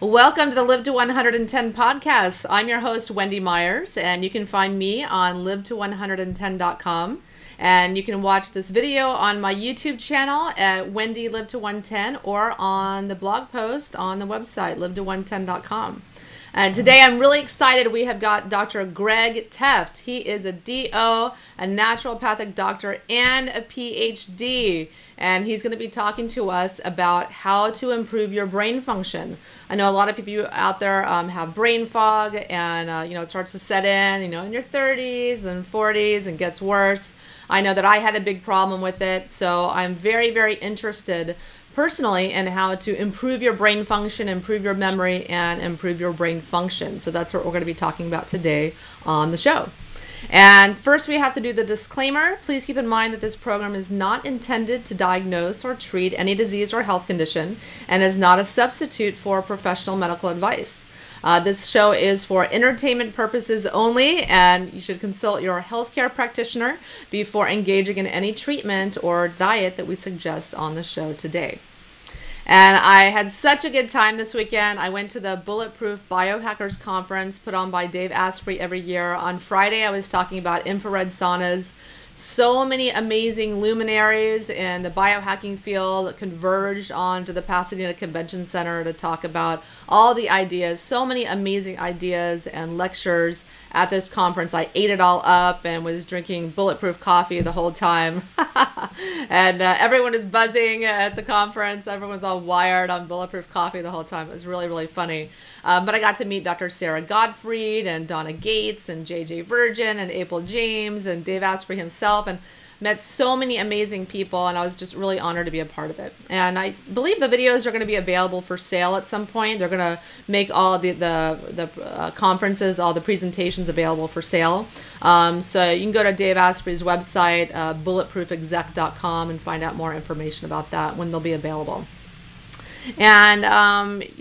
Welcome to the Live to 110 podcast. I'm your host, Wendy Myers, and you can find me on LiveTo110.com. And you can watch this video on my YouTube channel at WendyLiveTo110 or on the blog post on the website, LiveTo110.com. And today I'm really excited. We have got Dr. Greg Tefft. He is a DO, a naturopathic doctor, and a PhD. And he's going to be talking to us about how to improve your brain function. I know a lot of people out there have brain fog, and it starts to set in, in your 30s, then 40s, and gets worse. I know that I had a big problem with it, so I'm very, very interested personally in how to improve your brain function, improve your memory, and improve your brain function. So that's what we're going to be talking about today on the show. And first, we have to do the disclaimer. Please keep in mind that this program is not intended to diagnose or treat any disease or health condition and is not a substitute for professional medical advice. This show is for entertainment purposes only, and you should consult your healthcare practitioner before engaging in any treatment or diet that we suggest on the show today. And I had such a good time this weekend. I went to the Bulletproof Biohackers Conference put on by Dave Asprey every year. On Friday, I was talking about infrared saunas. So many amazing luminaries in the biohacking field converged onto the Pasadena Convention Center to talk about all the ideas. So many amazing ideas and lectures at this conference. I ate it all up and was drinking bulletproof coffee the whole time. And everyone is buzzing at the conference. Everyone's all wired on bulletproof coffee the whole time. It was really, really funny. But I got to meet Dr. Sarah Gottfried and Donna Gates and JJ Virgin and April James and Dave Asprey himself, and met so many amazing people, and I was just really honored to be a part of it. And I believe the videos are going to be available for sale at some point. They're going to make all the conferences, all the presentations available for sale. So you can go to Dave Asprey's website, bulletproofexec.com, and find out more information about that when they'll be available. And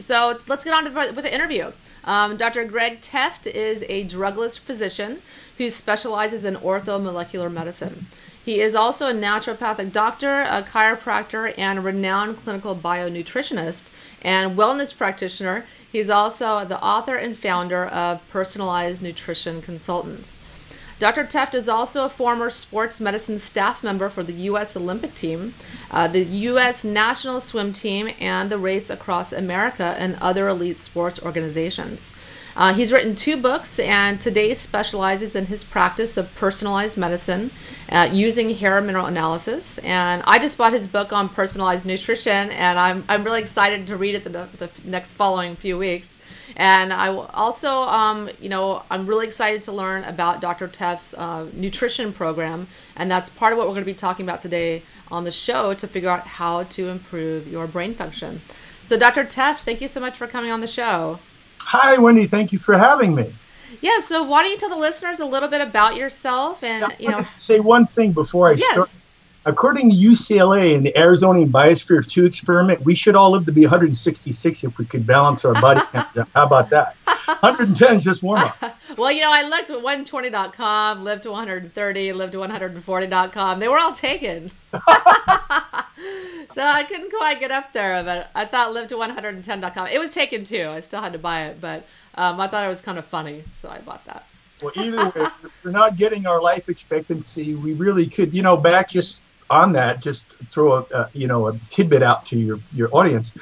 so let's get on with the interview. Dr. Greg Tefft is a drugless physician who specializes in orthomolecular medicine. He is also a naturopathic doctor, a chiropractor, and a renowned clinical bionutritionist and wellness practitioner. He's also the author and founder of Personalized Nutrition Consultants. Dr. Tefft is also a former sports medicine staff member for the U.S. Olympic team, the U.S. National Swim Team, and the Race Across America and other elite sports organizations. He's written 2 books and today specializes in his practice of personalized medicine using hair mineral analysis. And I just bought his book on personalized nutrition, and I'm really excited to read it the next following few weeks. And I also, I'm really excited to learn about Dr. Teff's nutrition program. And that's part of what we're going to be talking about today on the show to figure out how to improve your brain function. So Dr. Tefft, thank you so much for coming on the show. Hi, Wendy. Thank you for having me. Yeah. So why don't you tell the listeners a little bit about yourself? And yeah, I wanted to say one thing before I start. According to UCLA and the Arizona Biosphere 2 experiment, we should all live to be 166 if we could balance our body count. How about that? 110 is just warm-up. Well, I looked at 120.com, lived to 130, lived to 140.com. They were all taken. So I couldn't quite get up there, but I thought lived to 110.com. It was taken too. I still had to buy it, but I thought it was kind of funny, so I bought that. Well, either way, if we're not getting our life expectancy, we really could, back just on that, just throw a tidbit out to your audience.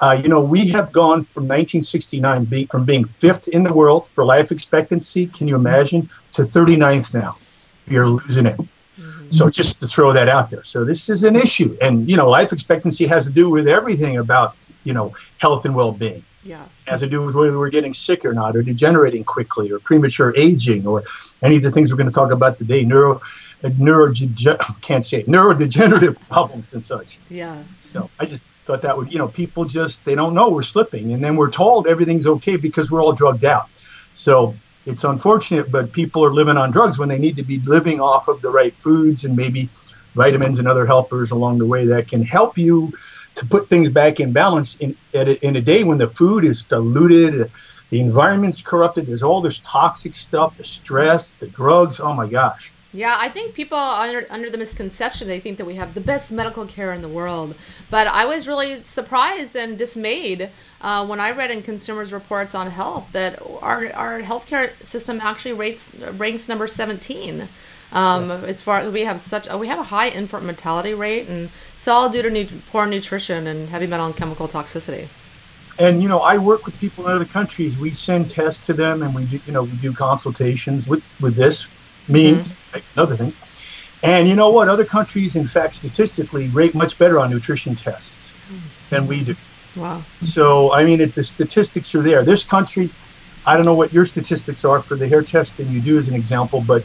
We have gone from 1969 from being 5th in the world for life expectancy, can you imagine, to 39th now. You're losing it. Mm-hmm. So just to throw that out there. So this is an issue. And, life expectancy has to do with everything about, health and well-being. Yes. It has to do with whether we're getting sick or not, or degenerating quickly, or premature aging, or any of the things we're going to talk about today, neurodegenerative problems and such. Yeah. So I just thought that would, people just, they don't know we're slipping, and then we're told everything's okay because we're all drugged out. So it's unfortunate, but people are living on drugs when they need to be living off of the right foods and maybe vitamins and other helpers along the way that can help you to put things back in balance in a day when the food is diluted, the environment's corrupted, there's all this toxic stuff, the stress, the drugs, oh my gosh. Yeah, I think people are under the misconception they think that we have the best medical care in the world. But I was really surprised and dismayed when I read in Consumers Reports on Health that our healthcare system actually ranks number 17. As far as we have a high infant mortality rate, and it's all due to poor nutrition and heavy metal and chemical toxicity. And, you know, I work with people in other countries. We send tests to them, and we do, you know, we do consultations with this means another thing. And you know what? Other countries, in fact, statistically rate much better on nutrition tests than we do. Wow. So, I mean, the statistics are there. This country, I don't know what your statistics are for the hair testing you do as an example, but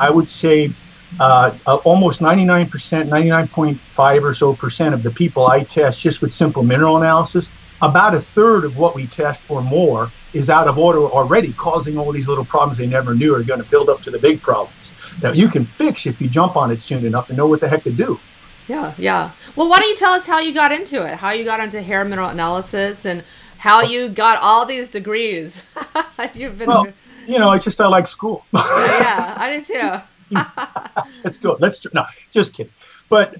I would say almost 99%, 99.5 or so percent of the people I test just with simple mineral analysis, about a third of what we test or more is out of order already, causing all these little problems they never knew are going to build up to the big problems. Now, you can fix if you jump on it soon enough and know what the heck to do. Yeah, yeah. Well, why don't you tell us how you got into it, how you got into hair mineral analysis and how you got all these degrees. You've been... Well, you know, it's just I like school. Yeah, I do too. That's good. No, just kidding. But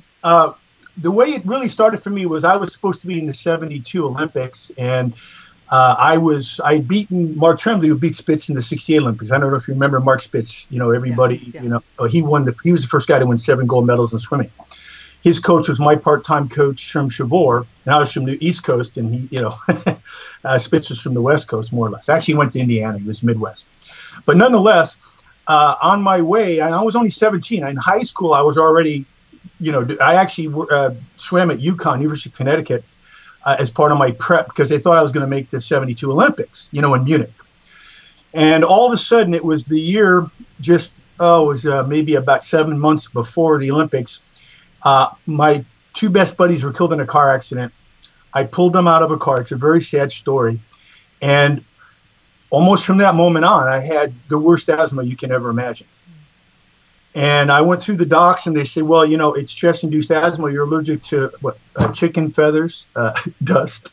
the way it really started for me was I was supposed to be in the 72 Olympics, and I'd beaten Mark Tremblay, who beat Spitz in the 68 Olympics. I don't know if you remember Mark Spitz. You know, everybody, yes, yeah. You know, he was the first guy to win 7 gold medals in swimming. His coach was my part-time coach, Sherm Chavoor, and I was from the East Coast, and he, you know, Spitz was from the West Coast, more or less. Actually, he went to Indiana. He was Midwest. But nonetheless, on my way, I was only 17. In high school, I was already, you know, I actually swam at UConn, University of Connecticut, as part of my prep because they thought I was going to make the 72 Olympics, you know, in Munich. And all of a sudden, it was the year just, oh, it was maybe about 7 months before the Olympics. My 2 best buddies were killed in a car accident. I pulled them out of a car. It's a very sad story. And almost from that moment on, I had the worst asthma you can ever imagine. And I went through the docs and they said, well, you know, it's stress-induced asthma. You're allergic to what, chicken feathers, dust,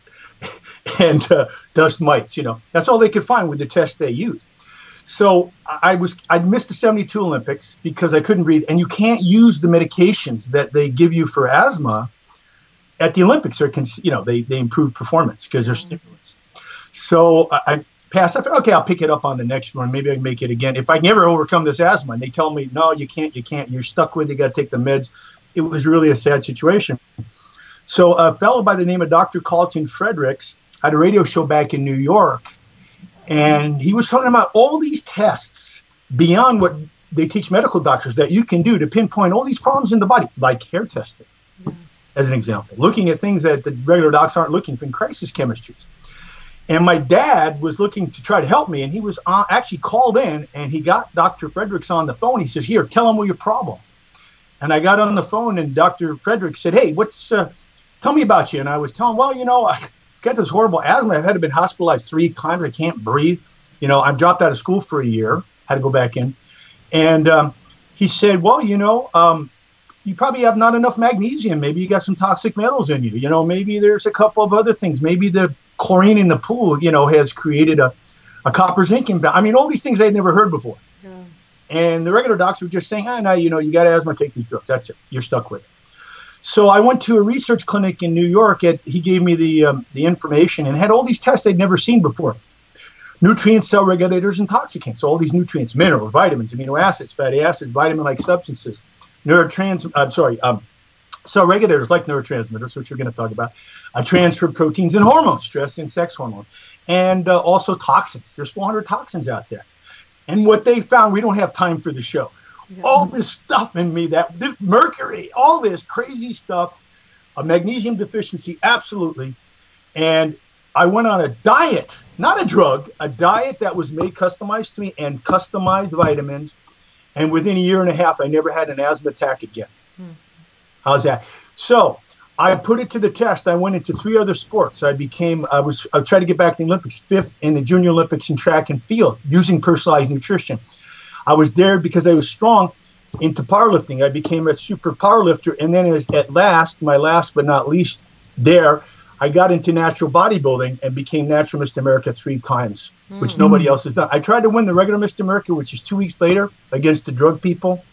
and dust mites, you know. That's all they could find with the test they used. So I'd missed the 72 Olympics because I couldn't breathe. And you can't use the medications that they give you for asthma at the Olympics. Or you know, they improve performance because they're stimulants. So I passed. I thought, okay, I'll pick it up on the next one. Maybe I can make it again. If I never overcome this asthma, and they tell me, no, you can't. You're stuck with it. You got to take the meds. It was really a sad situation. So a fellow by the name of Dr. Colton Fredericks had a radio show back in New York. And he was talking about all these tests beyond what they teach medical doctors that you can do to pinpoint all these problems in the body, like hair testing, as an example, looking at things that the regular docs aren't looking for in crisis chemistries. And my dad was looking to try to help me, and he was actually called in, and he got Dr. Fredericks on the phone. He says, here, tell him what your problem. And I got on the phone, and Dr. Fredericks said, hey, tell me about you. And I was telling him, well, you know, I've got this horrible asthma. I've had to been hospitalized 3 times. I can't breathe. You know, I've dropped out of school for a year. Had to go back in. And he said, well, you know, you probably have not enough magnesium. Maybe you got some toxic metals in you. You know, maybe there's a couple of other things. Maybe the chlorine in the pool, you know, has created a copper zinc imbalance. I mean, all these things I'd never heard before. Yeah. And the regular docs were just saying, ah, no, you know, you got asthma, take these drugs. That's it. You're stuck with it. So I went to a research clinic in New York. He gave me the information and had all these tests I'd never seen before. Nutrients, cell regulators, and toxicants. So all these nutrients, minerals, vitamins, amino acids, fatty acids, vitamin-like substances, cell regulators like neurotransmitters, which we're going to talk about, transfer proteins and hormones, stress and sex hormones, and also toxins. There's 400 toxins out there. And what they found, we don't have time for the show. Yeah. All this stuff in me, mercury, all this crazy stuff, a magnesium deficiency, absolutely. And I went on a diet, not a drug, a diet that was made customized to me and customized vitamins. And within a year and a half, I never had an asthma attack again. How's that? So I put it to the test. I went into 3 other sports. I tried to get back to the Olympics, 5th in the Junior Olympics in track and field using personalized nutrition. I was there because I was strong into powerlifting. I became a super powerlifter. And then at last, my last but not least there, I got into natural bodybuilding and became natural Mr. America 3 times, which nobody else has done. I tried to win the regular Mr. America, which is 2 weeks later, against the drug people.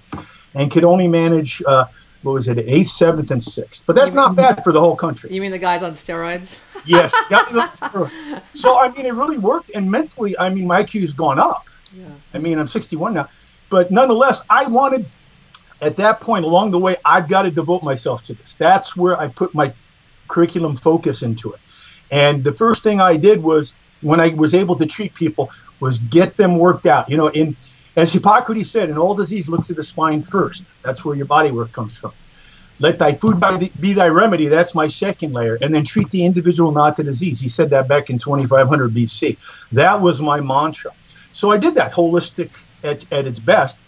and could only manage, what was it, 8th, 7th, and 6th. But that's not bad for the whole country. You mean the guys on steroids? Yes, guys on steroids. So, I mean, it really worked. And mentally, I mean, my IQ's gone up. Yeah. I mean, I'm 61 now. But nonetheless, I wanted, at that point along the way, I've got to devote myself to this. That's where I put my curriculum focus into it. And the first thing I did was, when I was able to treat people, was get them worked out. You know, as Hippocrates said, in all disease, look to the spine first. That's where your body work comes from. Let thy food be thy remedy. That's my second layer. And then treat the individual, not the disease. He said that back in 2500 BC. That was my mantra. So I did that, holistic at its best.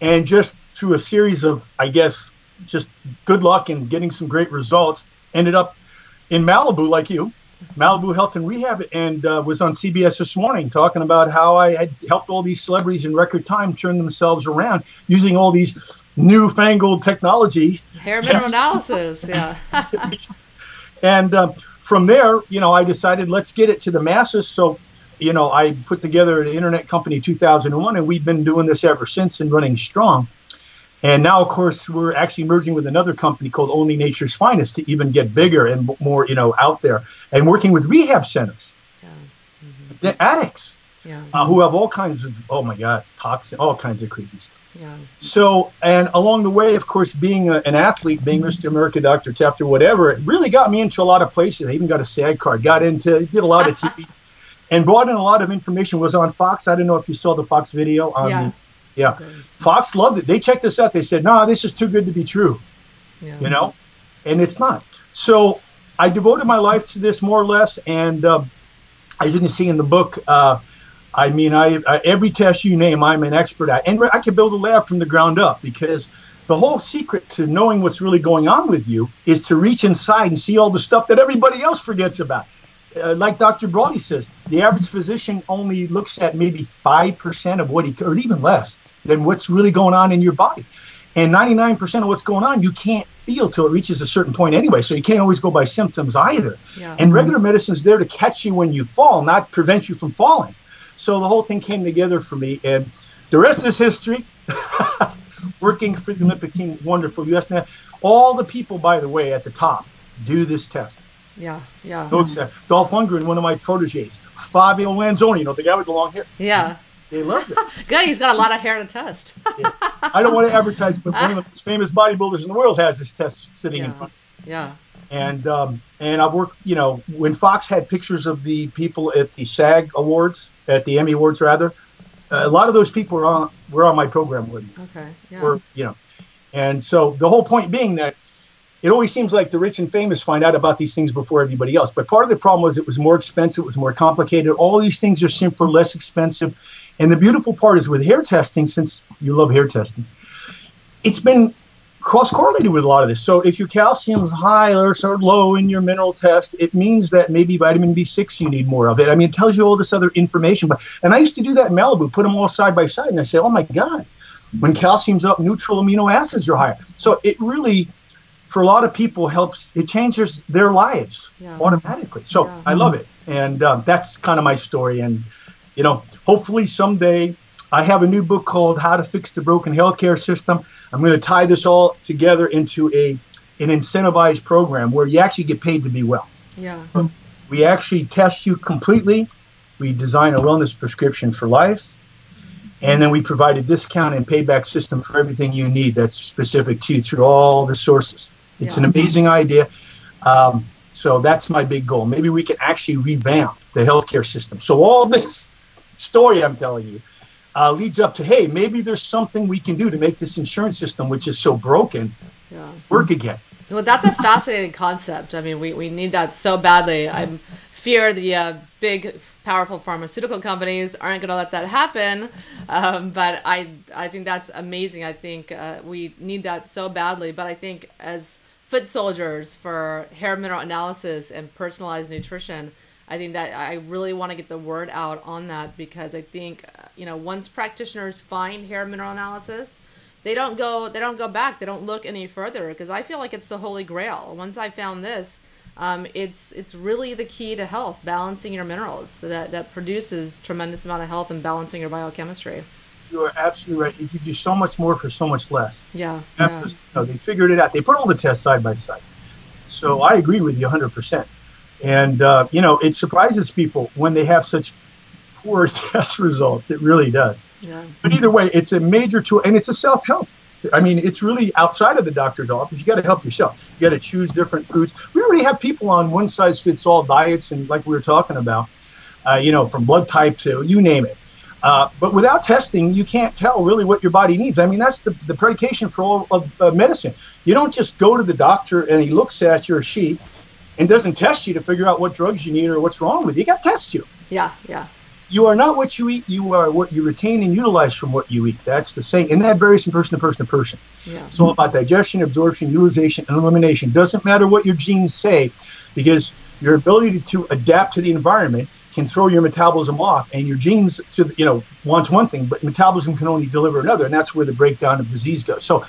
And just through a series of, I guess, just good luck and getting some great results, ended up in Malibu, like you, Malibu Health and Rehab, and was on CBS this morning talking about how I had helped all these celebrities in record time turn themselves around using all these newfangled technology. Hair mineral analysis, yeah. And from there, you know, I decided let's get it to the masses. So, you know, I put together an internet company in 2001, and we've been doing this ever since and running strong. And now, of course, we're actually merging with another company called Only Nature's Finest to even get bigger and more, you know, out there. And working with rehab centers, yeah. The addicts, yeah. Who have all kinds of, oh my God, toxin, all kinds of crazy stuff. Yeah. So, and along the way, of course, being an athlete, being Mr. America, Dr. Tefft, whatever, it really got me into a lot of places. I even got a SAG card, did a lot of TV, and brought in a lot of information. Was on Fox. I don't know if you saw the Fox video on the. Yeah, Fox loved it. They checked us out. They said, "No, this is too good to be true," yeah. You know, and it's not. So I devoted my life to this more or less, and as you can see in the book, I mean, I every test you name, I'm an expert at, and I can build a lab from the ground up, because the whole secret to knowing what's really going on with you is to reach inside and see all the stuff that everybody else forgets about. Like Dr. Brody says, the average physician only looks at maybe 5% of what he, or even less, than what's really going on in your body. And 99% of what's going on, you can't feel till it reaches a certain point anyway. So you can't always go by symptoms either. Yeah. And regular medicine is there to catch you when you fall, not prevent you from falling. So the whole thing came together for me. And the rest is history. Working for the Olympic team, wonderful U.S. All the people, by the way, at the top do this test. Yeah, yeah. Dolph Lundgren, one of my proteges. Fabio Lanzoni, you know, the guy with the long hair. Yeah. They love this. Good, he's got a lot of hair to test. Yeah. I don't want to advertise, but one of the most famous bodybuilders in the world has this test sitting in front of him. Yeah. And I've worked, you know, when Fox had pictures of the people at the SAG Awards, at the Emmy Awards rather, a lot of those people were on my program with me. Okay, yeah. You know, and so the whole point being that it always seems like the rich and famous find out about these things before everybody else. But part of the problem was it was more expensive, it was more complicated. All these things are simpler, less expensive. And the beautiful part is with hair testing, since you love hair testing, it's been cross-correlated with a lot of this. So if your calcium is high or low in your mineral test, it means that maybe vitamin B6 you need more of it. I mean, it tells you all this other information. And I used to do that in Malibu, put them all side by side, and I say, oh, my God, when calcium's up, neutral amino acids are higher. So it really, for a lot of people, helps. It changes their lives automatically. So I love it, and that's kind of my story. And you know, hopefully someday, I have a new book called "How to Fix the Broken Healthcare System." I'm going to tie this all together into an incentivized program where you actually get paid to be well. Yeah, we actually test you completely. We design a wellness prescription for life. And then we provide a discount and payback system for everything you need that's specific to you through all the sources. It's an amazing idea. So that's my big goal. Maybe we can actually revamp the healthcare system. So all this story I'm telling you leads up to, hey, maybe there's something we can do to make this insurance system, which is so broken, work again. Well, that's a fascinating concept. I mean, we need that so badly. I fear the big, powerful pharmaceutical companies aren't going to let that happen. But I think that's amazing. I think we need that so badly. But I think as foot soldiers for hair mineral analysis and personalized nutrition, I think that I really want to get the word out on that, because I think, you know, once practitioners find hair mineral analysis, they don't go back. They don't look any further, because I feel like it's the holy grail. Once I found this, it's really the key to health, balancing your minerals so that produces tremendous amount of health and balancing your biochemistry. you're absolutely right. It gives you so much more for so much less. Yeah. Just, you know, they figured it out. They put all the tests side by side. So I agree with you 100%. And, you know, it surprises people when they have such poor test results. It really does. Yeah. But either way, it's a major tool, and it's a self-help. I mean, it's really outside of the doctor's office. You got to help yourself. You got to choose different foods. We already have people on one-size-fits-all diets, and like we were talking about, you know, from blood type to you name it. But without testing, you can't tell really what your body needs. I mean, that's the predication for all of medicine. You don't just go to the doctor and he looks at you or she and doesn't test you to figure out what drugs you need or what's wrong with you. You got to test you. Yeah, yeah. You are not what you eat. You are what you retain and utilize from what you eat. That's the saying. And that varies from person to person to person. Yeah. It's all about digestion, absorption, utilization, and elimination. Doesn't matter what your genes say, because your ability to adapt to the environment can throw your metabolism off, and your genes, to, you know, wants one thing, but metabolism can only deliver another. And that's where the breakdown of disease goes. So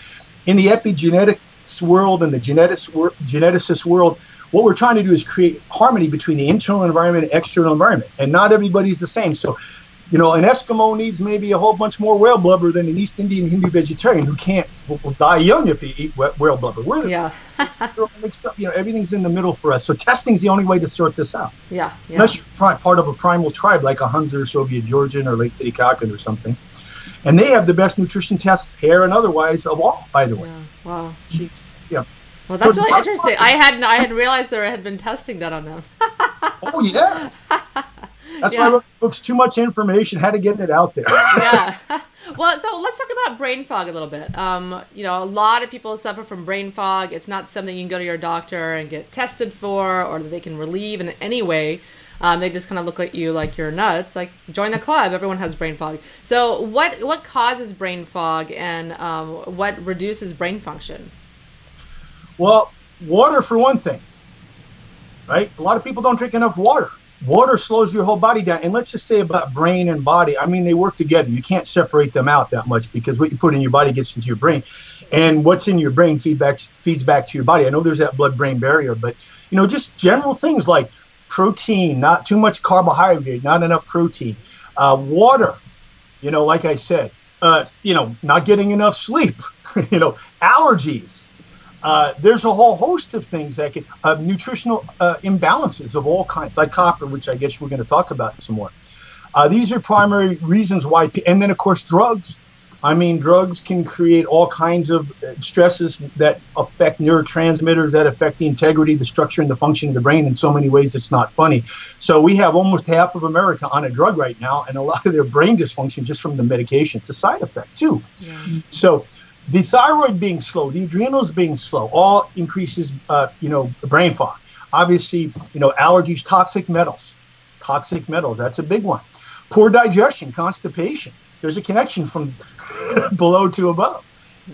in the epigenetics world and the geneticist world, what we're trying to do is create harmony between the internal environment and external environment. And not everybody's the same. So, you know, an Eskimo needs maybe a whole bunch more whale blubber than an East Indian Hindu vegetarian who can't, will die young if he eat whale blubber. We're mixed up. You know, everything's in the middle for us. So testing's the only way to sort this out. Yeah. Unless you're part of a primal tribe like a Hunza or Soviet Georgian or Lake Titicacan or something. And they have the best nutrition tests, hair and otherwise, of all, by the way. Yeah. Wow. Cheeks. Yeah. Well, that's really interesting. I hadn't realized there had been testing done on them. Oh, yes. That's why I wrote books, Too Much Information, How to Get It Out There. Yeah. Well, so let's talk about brain fog a little bit. You know, a lot of people suffer from brain fog. It's not something you can go to your doctor and get tested for, or that they can relieve in any way. They just kind of look at you like you're nuts. Like, join the club. Everyone has brain fog. So what causes brain fog, and what reduces brain function? Well, water for one thing, right? A lot of people don't drink enough water. Water slows your whole body down. And let's just say about brain and body, I mean, they work together. You can't separate them out that much, because what you put in your body gets into your brain. And what's in your brain feeds back to your body. I know there's that blood-brain barrier, but, you know, just general things like protein, not too much carbohydrate, not enough protein. Water, you know, like I said, you know, not getting enough sleep, you know, allergies. There's a whole host of things that can, nutritional imbalances of all kinds, like copper, which I guess we're going to talk about some more. These are primary reasons why, and then of course drugs. I mean, drugs can create all kinds of stresses that affect neurotransmitters, that affect the integrity, the structure, and the function of the brain in so many ways it's not funny. So we have almost half of America on a drug right now, and a lot of their brain dysfunction just from the medication. It's a side effect too. Yeah. So the thyroid being slow, the adrenals being slow, all increases, you know, brain fog. Obviously, you know, allergies, toxic metals, that's a big one. Poor digestion, constipation. There's a connection from below to above.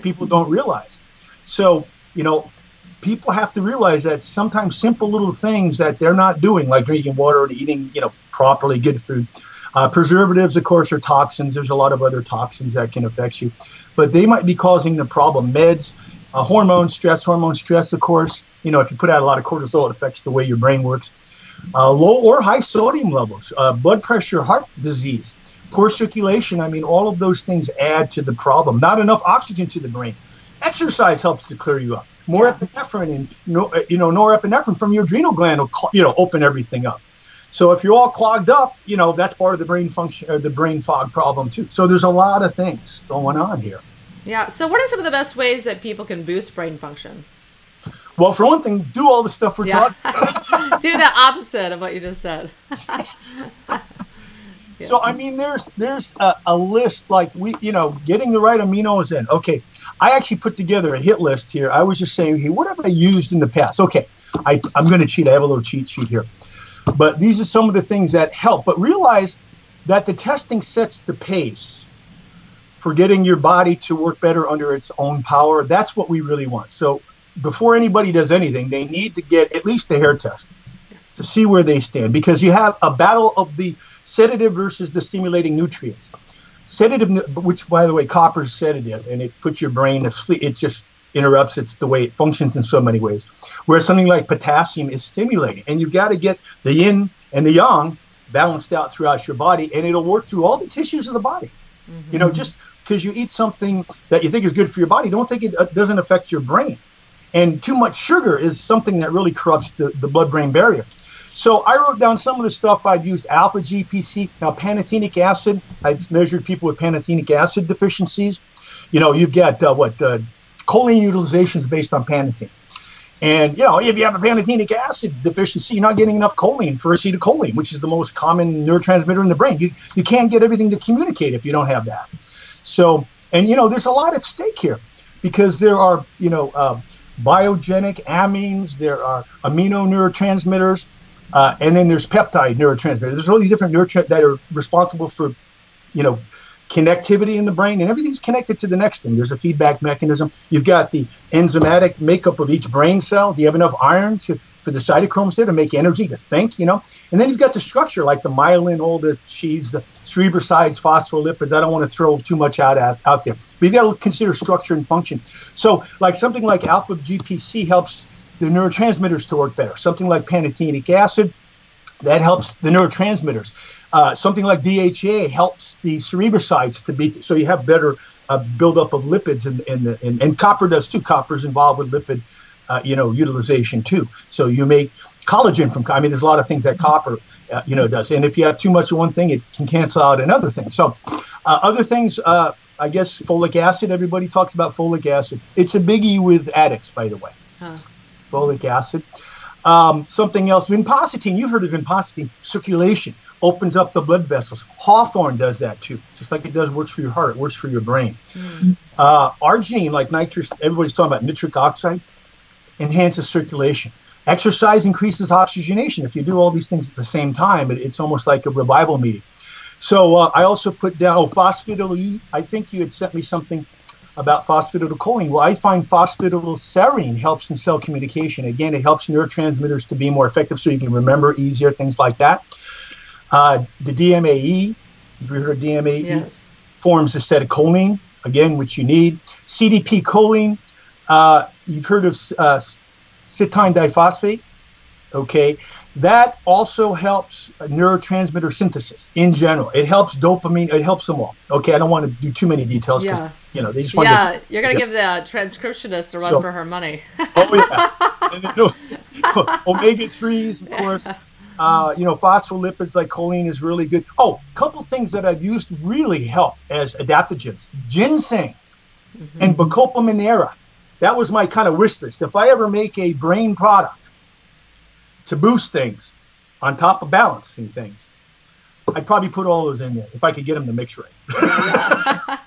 People don't realize. So, you know, people have to realize that sometimes simple little things that they're not doing, like drinking water or eating, you know, properly good food. Preservatives, of course, are toxins. There's a lot of other toxins that can affect you, but they might be causing the problem. Meds, hormone stress, of course. You know, if you put out a lot of cortisol, it affects the way your brain works. Low or high sodium levels, blood pressure, heart disease, poor circulation. I mean, all of those things add to the problem. Not enough oxygen to the brain. Exercise helps to clear you up. More epinephrine and, you know, norepinephrine from your adrenal gland will, you know, open everything up. So if you're all clogged up, you know, that's part of the brain function, or the brain fog problem too. So there's a lot of things going on here. Yeah. So what are some of the best ways that people can boost brain function? Well, for one thing, do all the stuff we're talking about. Do the opposite of what you just said. So, I mean, there's a list, like, you know, getting the right aminos in. Okay. I actually put together a hit list here. I was just saying, hey, what have I used in the past? Okay. I'm going to cheat. I have a little cheat sheet here. But these are some of the things that help. But realize that the testing sets the pace for getting your body to work better under its own power. That's what we really want. So before anybody does anything, they need to get at least a hair test to see where they stand, because you have a battle of the sedative versus the stimulating nutrients. Sedative, which, by the way, copper's sedative, and it puts your brain asleep. It just interrupts. It's the way it functions in so many ways, where something like potassium is stimulating, and you've got to get the yin and the yang balanced out throughout your body, and it'll work through all the tissues of the body. Mm-hmm. You know, just because you eat something that you think is good for your body, don't think it doesn't affect your brain. And too much sugar is something that really corrupts the blood-brain barrier. So I wrote down some of the stuff I'd used: alpha GPC, now pantothenic acid. I measured people with pantothenic acid deficiencies. You know, you've got choline utilization is based on pantothen. And, you know, if you have a pantothenic acid deficiency, you're not getting enough choline for acetylcholine, which is the most common neurotransmitter in the brain. You can't get everything to communicate if you don't have that. So, and, you know, there's a lot at stake here because there are, you know, biogenic amines, there are amino neurotransmitters, and then there's peptide neurotransmitters. There's all these different neurotransmitters that are responsible for, you know, connectivity in the brain, and everything's connected to the next thing. There's a feedback mechanism. You've got the enzymatic makeup of each brain cell. Do you have enough iron for the cytochromes there to make energy, to think, you know? And then you've got the structure, like the myelin, all the sheaths, the cerebrosides, phospholipids. I don't want to throw too much out there. But you've got to consider structure and function. So like something like alpha GPC helps the neurotransmitters to work better. Something like pantothenic acid, that helps the neurotransmitters. Something like DHEA helps the cerebrosides to be, so you have better buildup of lipids, and copper does too. Copper's involved with lipid, you know, utilization too. So you make collagen from, I mean, there's a lot of things that copper, you know, does. And if you have too much of one thing, it can cancel out another thing. So other things, I guess, folic acid, everybody talks about folic acid. It's a biggie with addicts, by the way, folic acid. Something else, vinpocetine, you've heard of vinpocetine, circulation. Opens up the blood vessels. Hawthorn does that too. Just like it does, works for your heart, it works for your brain. Arginine, like nitrous, everybody's talking about nitric oxide, enhances circulation. Exercise increases oxygenation. If you do all these things at the same time, it's almost like a revival meeting. So I also put down, phosphatidylcholine. I think you had sent me something about phosphatidylcholine. Well, I find phosphatidylserine helps in cell communication. Again, it helps neurotransmitters to be more effective so you can remember easier, things like that. The DMAE, if you heard of DMAE, yes, forms acetylcholine, again, which you need. CDP choline, you've heard of cytine diphosphate, okay? That also helps neurotransmitter synthesis in general. It helps dopamine, it helps them all. Okay, I don't want to do too many details because, you know, they just want to. Yeah, you're going to give the transcriptionist a run for her money. Omega-3s, of course. You know, phospholipids like choline is really good. Oh, a couple things that I've used really help as adaptogens. Ginseng and Bacopa minera. That was my kind of wish list. If I ever make a brain product to boost things on top of balancing things, I'd probably put all those in there if I could get them to mix right.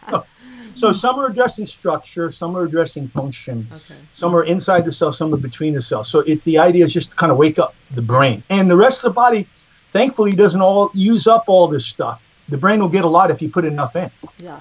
So some are addressing structure, some are addressing function, some are inside the cell, some are between the cells. So the idea is just to kind of wake up the brain. And the rest of the body, thankfully, doesn't all use up all this stuff. The brain will get a lot if you put enough in. Yeah.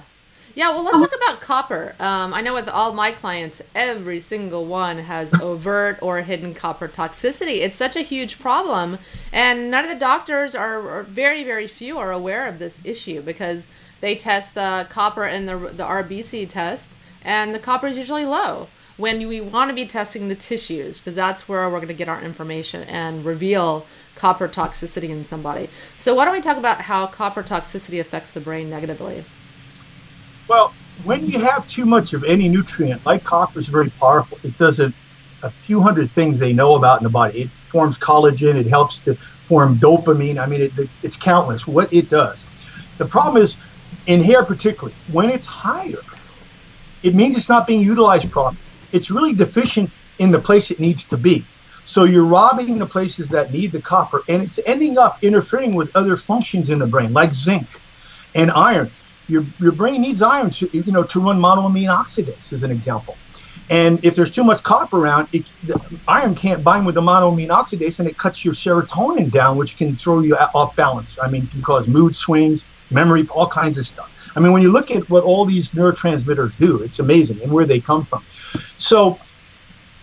Yeah, well, let's talk about copper. I know with all my clients, every single one has overt or hidden copper toxicity. It's such a huge problem. And none of the doctors are very, very few are aware of this issue because they test the copper in the RBC test, and the copper is usually low when we want to be testing the tissues because that's where we're going to get our information and reveal copper toxicity in somebody. So why don't we talk about how copper toxicity affects the brain negatively? Well, when you have too much of any nutrient, like copper is very powerful. It does a few hundred things they know about in the body. It forms collagen. It helps to form dopamine. I mean, it's countless what it does. The problem is, in hair particularly, when it's higher, it means it's not being utilized properly. It's really deficient in the place it needs to be. So you're robbing the places that need the copper, and it's ending up interfering with other functions in the brain, like zinc and iron. Your brain needs iron to, you know, to run monoamine oxidase, as an example. And if there's too much copper around, the iron can't bind with the monoamine oxidase, and it cuts your serotonin down, which can throw you off balance. I mean, it can cause mood swings, memory, all kinds of stuff. I mean, when you look at what all these neurotransmitters do, it's amazing, and where they come from. So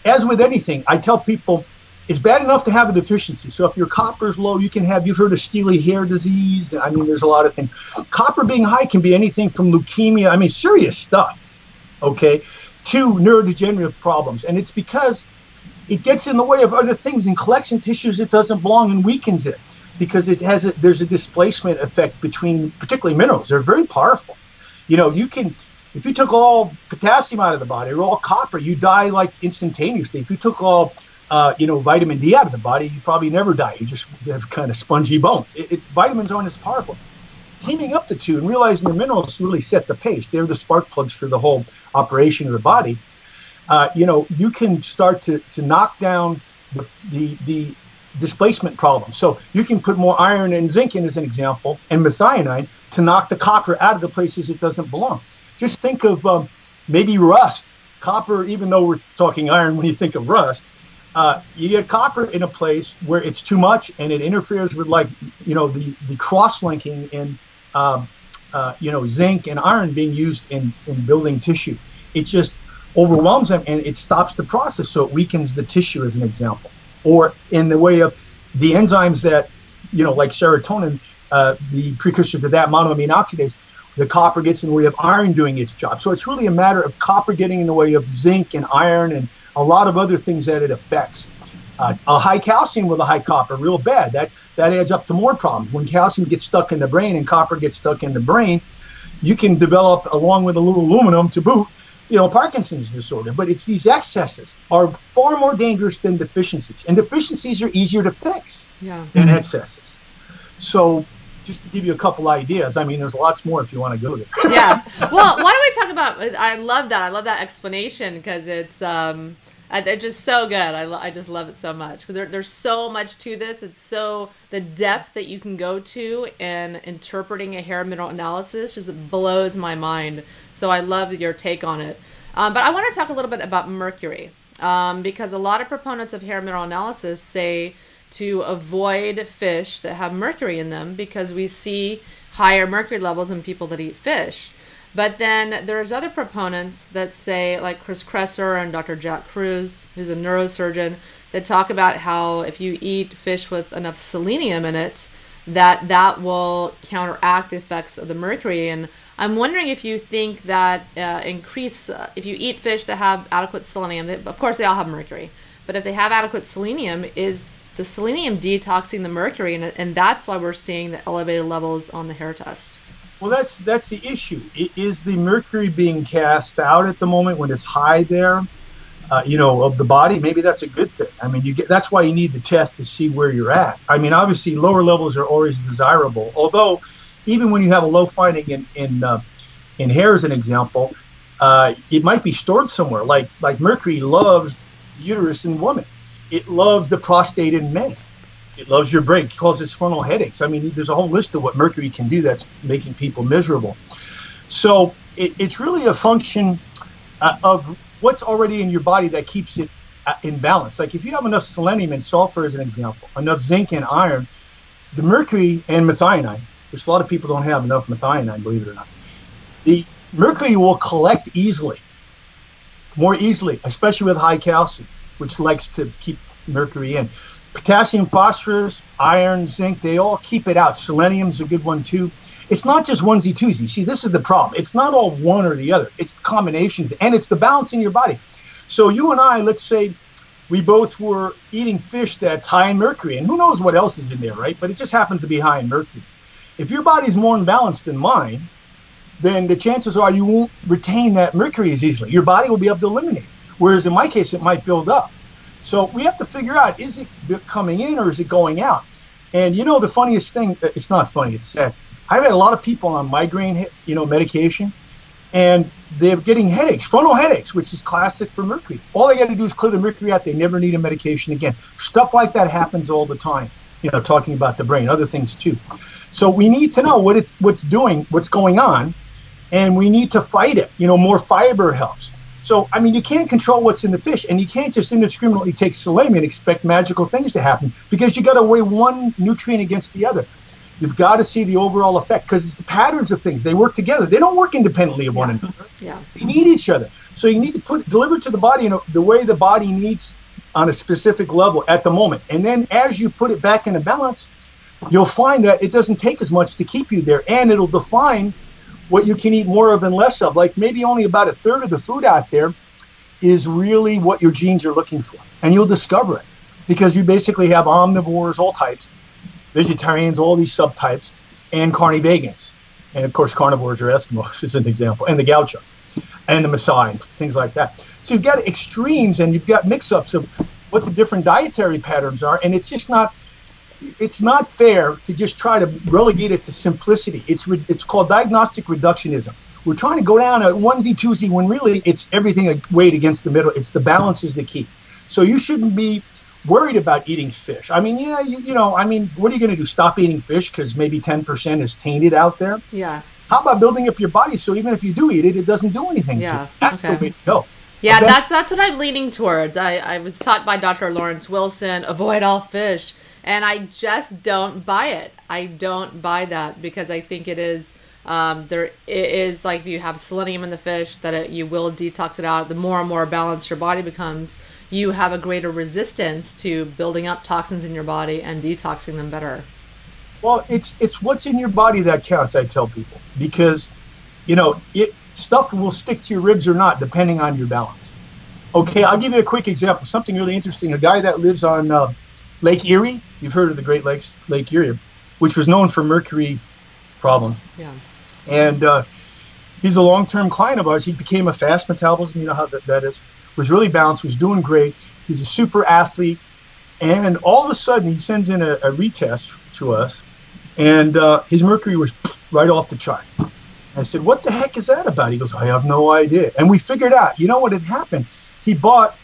as with anything, I tell people it's bad enough to have a deficiency. So if your copper's low, you can have, you've heard of steely hair disease. I mean, there's a lot of things. Copper being high can be anything from leukemia, I mean, serious stuff, okay, to neurodegenerative problems. And it's because it gets in the way of other things. In collection tissues, it doesn't belong and weakens it, because it has there's a displacement effect between particularly minerals. They're very powerful. You know, you can, if you took all potassium out of the body or all copper, you die like instantaneously. If you took all, vitamin D out of the body, you probably never die. You just have kind of spongy bones. Vitamins aren't as powerful. Teaming up the two and realizing the minerals really set the pace. They're the spark plugs for the whole operation of the body. You can start to knock down the displacement problem. So you can put more iron and zinc in, as an example, and methionine to knock the copper out of the places it doesn't belong. Just think of maybe rust. Copper, even though we're talking iron when you think of rust, you get copper in a place where it's too much and it interferes with the cross-linking in zinc and iron being used in building tissue. It just overwhelms them and it stops the process, so it weakens the tissue, as an example. Or in the way of the enzymes that, like serotonin, the precursor to that, monoamine oxidase, the copper gets in the way of iron doing its job. So it's really a matter of copper getting in the way of zinc and iron and a lot of other things that it affects. A high calcium with a high copper, real bad. That adds up to more problems. When calcium gets stuck in the brain and copper gets stuck in the brain, you can develop, along with a little aluminum to boot, Parkinson's disorder. But it's these excesses are far more dangerous than deficiencies. And deficiencies are easier to fix than excesses. So just to give you a couple ideas, I mean, there's lots more if you want to go there. Yeah. Well, why don't we talk about, I love that explanation, because it's just so good. I just love it so much. There's so much to this. It's so, the depth that you can go to in interpreting a hair mineral analysis just blows my mind. So I love your take on it. But I want to talk a little bit about mercury, because a lot of proponents of hair mineral analysis say to avoid fish that have mercury in them, because we see higher mercury levels in people that eat fish. But then there's other proponents that say, like Chris Kresser and Dr. Jack Cruz, who's a neurosurgeon, that talk about how if you eat fish with enough selenium in it, that will counteract the effects of the mercury. And I'm wondering if you think that if you eat fish that have adequate selenium, of course they all have mercury, but if they have adequate selenium, is the selenium detoxing the mercury? And that's why we're seeing the elevated levels on the hair test. Well, that's the issue. Is the mercury being cast out at the moment when it's high there, of the body? Maybe that's a good thing. I mean, that's why you need the test to see where you're at. I mean, obviously, lower levels are always desirable. Although, even when you have a low finding in hair, as an example, it might be stored somewhere. Like mercury loves the uterus in women. It loves the prostate in men. It loves your brain, causes frontal headaches. I mean, there's a whole list of what mercury can do that's making people miserable. So it's really a function of what's already in your body that keeps it in balance. Like if you have enough selenium and sulfur, as an example, enough zinc and iron, the mercury and methionine, which a lot of people don't have enough methionine, believe it or not, the mercury will collect easily, more easily, especially with high calcium, which likes to keep mercury in. Potassium, phosphorus, iron, zinc, they all keep it out. Selenium's a good one, too. It's not just onesie-twosie. See, this is the problem. It's not all one or the other. It's the combination, and it's the balance in your body. So you and I, let's say we both were eating fish that's high in mercury, and who knows what else is in there, right? But it just happens to be high in mercury. If your body's more imbalanced than mine, then the chances are you won't retain that mercury as easily. Your body will be able to eliminate it, whereas in my case, it might build up. So we have to figure out, is it coming in or is it going out? And the funniest thing, it's not funny, it's sad. I've had a lot of people on migraine, medication, and they're getting headaches, frontal headaches, which is classic for mercury. All they got to do is clear the mercury out. They never need a medication again. Stuff like that happens all the time, talking about the brain, other things too. So we need to know what's going on, and we need to fight it. More fiber helps. So, I mean, you can't control what's in the fish, and you can't just indiscriminately take selenium and expect magical things to happen, because you got to weigh one nutrient against the other. You've got to see the overall effect, because it's the patterns of things. They work together. They don't work independently of one another. Yeah. They need each other. So you need to deliver to the body in the way the body needs on a specific level at the moment. And then as you put it back into balance, you'll find that it doesn't take as much to keep you there, and it'll define what you can eat more of and less of. Like maybe only about a third of the food out there is really what your genes are looking for. And you'll discover it, because you basically have omnivores, all types, vegetarians, all these subtypes, and carnivores. And of course, carnivores or Eskimos is an example, and the Gauchos, and the Maasai, and things like that. So you've got extremes, and you've got mix-ups of what the different dietary patterns are, and it's just not, it's not fair to just try to relegate it to simplicity. It's called diagnostic reductionism. We're trying to go down a onesie, twosie, when really it's everything weighed against the middle. It's the balance is the key. So you shouldn't be worried about eating fish. I mean, yeah, you know, I mean, what are you going to do? Stop eating fish because maybe 10% is tainted out there? Yeah. How about building up your body so even if you do eat it, it doesn't do anything to you? That's the way to go. Yeah, okay? that's what I'm leaning towards. I was taught by Dr. Lawrence Wilson, avoid all fish. And I just don't buy it. I don't buy that because I think it is, it is like you have selenium in the fish that you will detox it out. The more and more balanced your body becomes, you have a greater resistance to building up toxins in your body and detoxing them better. Well, it's what's in your body that counts, I tell people, because, you know, stuff will stick to your ribs or not, depending on your balance. Okay, I'll give you a quick example, something really interesting. A guy that lives on Lake Erie, you've heard of the Great Lakes, Lake Erie, which was known for mercury problems. Yeah. And he's a long-term client of ours. He became a fast metabolism, you know how that is, was really balanced, was doing great. He's a super athlete. And all of a sudden, he sends in a retest to us, and his mercury was right off the chart. I said, what the heck is that about? He goes, I have no idea. And we figured out, you know what had happened? He bought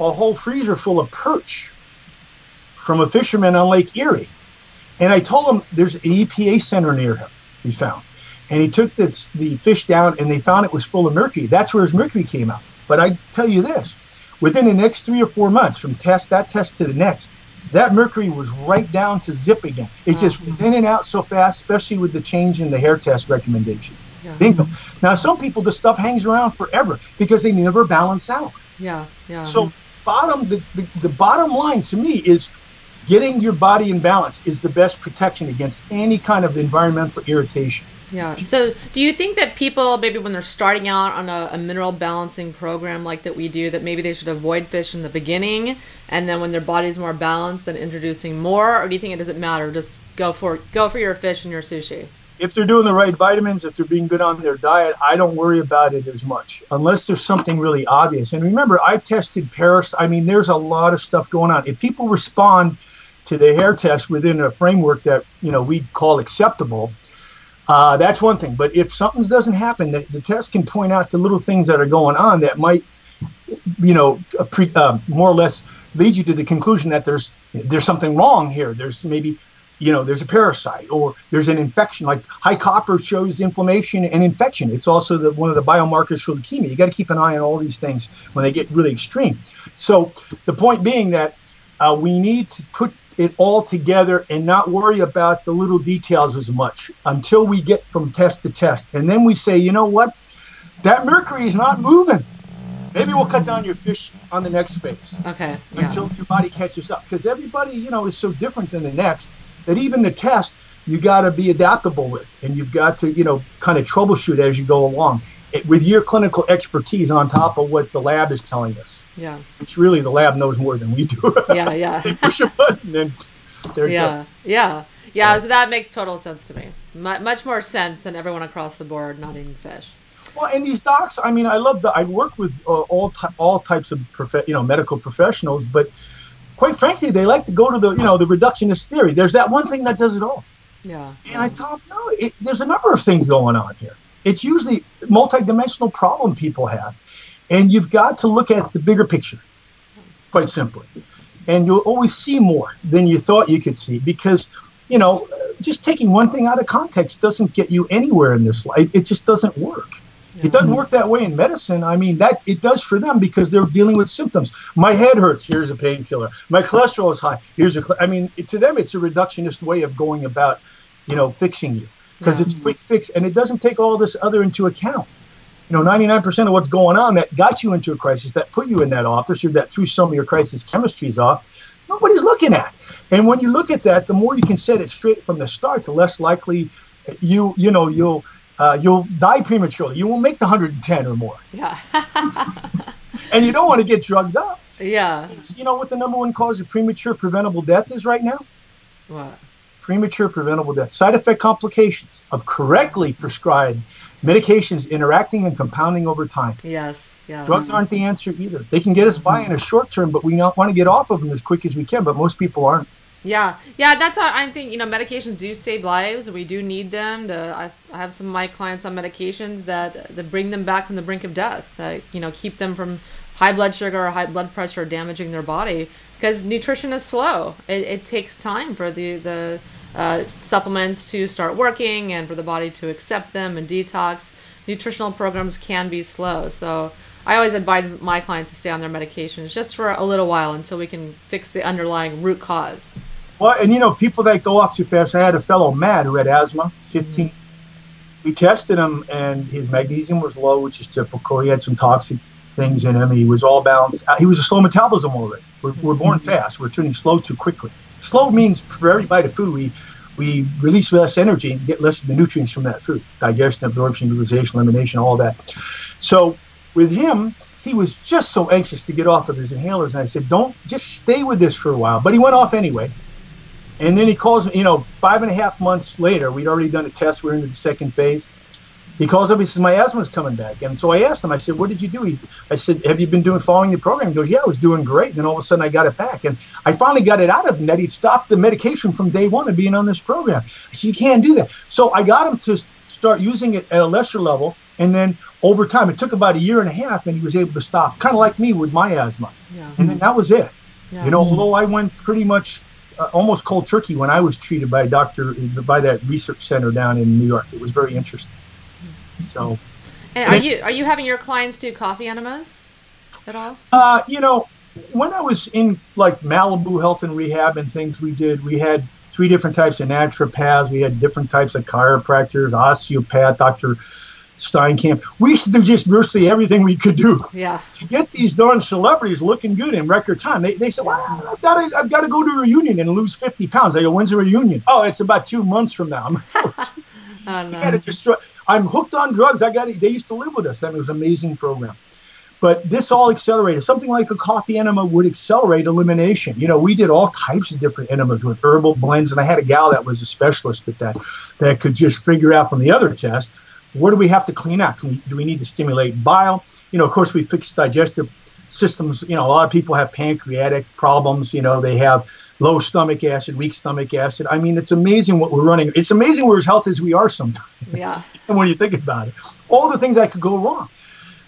a whole freezer full of perch from a fisherman on Lake Erie. And I told him there's an EPA center near him, we found. And he took the fish down, and they found it was full of mercury. That's where his mercury came out. But I tell you this, within the next 3 or 4 months, from that test to the next, that mercury was right down to zip again. It just was in and out so fast, especially with the change in the hair test recommendations. Yeah. Bingo. Now, some people, the stuff hangs around forever because they never balance out. Yeah, yeah. So the bottom line to me is getting your body in balance is the best protection against any kind of environmental irritation. Yeah. So do you think that people, maybe when they're starting out on a mineral balancing program like that we do, that maybe they should avoid fish in the beginning, and then when their body's more balanced, then introducing more? Or do you think it doesn't matter? Just go for your fish and your sushi. If they're doing the right vitamins, if they're being good on their diet, I don't worry about it as much, unless there's something really obvious. And remember, I've tested parasites. I mean, there's a lot of stuff going on. If people respond to the hair test within a framework that, you know, we call acceptable, that's one thing. But if something doesn't happen, the test can point out the little things that are going on that might, you know, more or less lead you to the conclusion that there's something wrong here. There's maybe, you know, there's a parasite or there's an infection. Like high copper shows inflammation and infection. It's also one of the biomarkers for leukemia. You got to keep an eye on all these things when they get really extreme. So the point being that we need to put it all together and not worry about the little details as much until we get from test to test. And then we say, you know what? That mercury is not moving. Maybe we'll cut down your fish on the next phase. Okay. Yeah. Until your body catches up. Because everybody, you know, is so different than the next that even the test, you got to be adaptable with. And you've got to, you know, kind of troubleshoot as you go along with your clinical expertise on top of what the lab is telling us. Yeah. It's really the lab knows more than we do. Yeah, yeah. They push a button and there you go. Yeah, so. Yeah. So that makes total sense to me. Much more sense than everyone across the board not eating fish. Well, and these docs, I mean, I love I work with all types of, you know, medical professionals, but quite frankly, they like to go to the, you know, the reductionist theory. There's that one thing that does it all. Yeah. And I tell them, no, there's a number of things going on here. It's usually multidimensional problem people have. And you've got to look at the bigger picture, quite simply. And you'll always see more than you thought you could see because, you know, just taking one thing out of context doesn't get you anywhere in this life. It just doesn't work. Yeah. It doesn't work that way in medicine. I mean, that it does for them because they're dealing with symptoms. My head hurts. Here's a painkiller. My cholesterol is high. Here's a, I mean, to them, it's a reductionist way of going about, you know, fixing you. Because it's quick fix, and it doesn't take all this other into account. You know, 99% of what's going on that got you into a crisis, that put you in that office, or that threw some of your crisis chemistries off, nobody's looking at. And when you look at that, the more you can set it straight from the start, the less likely you'll die prematurely. You won't make the 110 or more. Yeah. And you don't want to get drugged up. Yeah. You know what the number one cause of premature preventable death is right now? What? premature preventable death. Side effect complications of correctly prescribed medications interacting and compounding over time. Yes. Yes. Drugs aren't the answer either. They can get us by in a short term, but we want to get off of them as quick as we can, but most people aren't. Yeah. Yeah, that's how I think, you know, medications do save lives. We do need them. I have some of my clients on medications that bring them back from the brink of death, that, you know, keep them from high blood sugar or high blood pressure damaging their body, because nutrition is slow. It takes time for the supplements to start working and for the body to accept them and detox. Nutritional programs can be slow. So I always advise my clients to stay on their medications just for a little while until we can fix the underlying root cause. Well, and you know, people that go off too fast. I had a fellow, Matt, who had asthma, 15. We tested him and his magnesium was low, which is typical. He had some toxic things in him. He was all balanced. He was a slow metabolism already. We're born fast. We're turning slow too quickly. Slow means for every bite of food, we release less energy and get less of the nutrients from that food. Digestion, absorption, utilization, elimination, all that. So with him, he was just so anxious to get off of his inhalers. And I said, don't, just stay with this for a while. But he went off anyway. And then he calls, you know, 5.5 months later, we'd already done a test. We're into the second phase. He calls up, he says, my asthma's coming back. And so I asked him, I said, what did you do? I said, have you been following the program? He goes, yeah, I was doing great. And then all of a sudden I got it back. And I finally got it out of him that he'd stopped the medication from day one of being on this program. I said, you can't do that. So I got him to start using it at a lesser level. And then over time, it took about 1.5 years and he was able to stop, kind of like me with my asthma. Yeah. And then that was it. Yeah. You know, although I went pretty much almost cold turkey when I was treated by a doctor, by that research center down in New York. It was very interesting. So, and are you having your clients do coffee enemas at all? You know, when I was in like Malibu Health and Rehab and things, we had 3 different types of naturopaths. We had different types of chiropractors, osteopath, Dr. Steinkamp. We used to do just virtually everything we could do. Yeah. To get these darn celebrities looking good in record time. They said, well, I've got to go to a reunion and lose 50 pounds. I go, when's the reunion? Oh, it's about 2 months from now. Oh, no. I'm hooked on drugs. They used to live with us. I mean, it was an amazing program. But this all accelerated. Something like a coffee enema would accelerate elimination. You know, we did all types of different enemas with herbal blends. And I had a gal that was a specialist at that could just figure out from the other test, what do we have to clean out? Do we need to stimulate bile? You know, of course, we fixed digestive systems. You know, a lot of people have pancreatic problems. You know, they have low stomach acid, weak stomach acid. I mean, it's amazing what we're running. It's amazing we're as healthy as we are sometimes. Yeah. And when you think about it, all the things that could go wrong.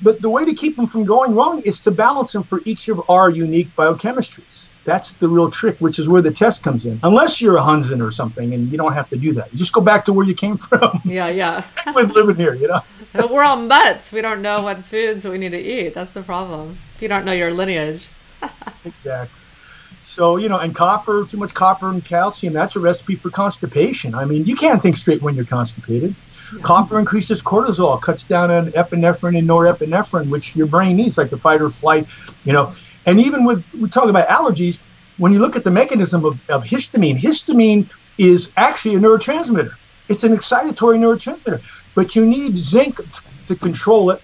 But the way to keep them from going wrong is to balance them for each of our unique biochemistries. That's the real trick, which is where the test comes in. Unless you're a Hunzian or something, and you don't have to do that. You just go back to where you came from. Yeah, yeah. With living here, you know. We're all mutts. We don't know what foods we need to eat. That's the problem. You don't know your lineage. Exactly. So, you know, and copper, too much copper and calcium, that's a recipe for constipation. I mean, you can't think straight when you're constipated. Yeah. Copper increases cortisol, cuts down on epinephrine and norepinephrine, which your brain needs, like the fight or flight, you know. And even with, we talk about allergies, when you look at the mechanism of histamine, histamine is actually a neurotransmitter. It's an excitatory neurotransmitter. But you need zinc to control it,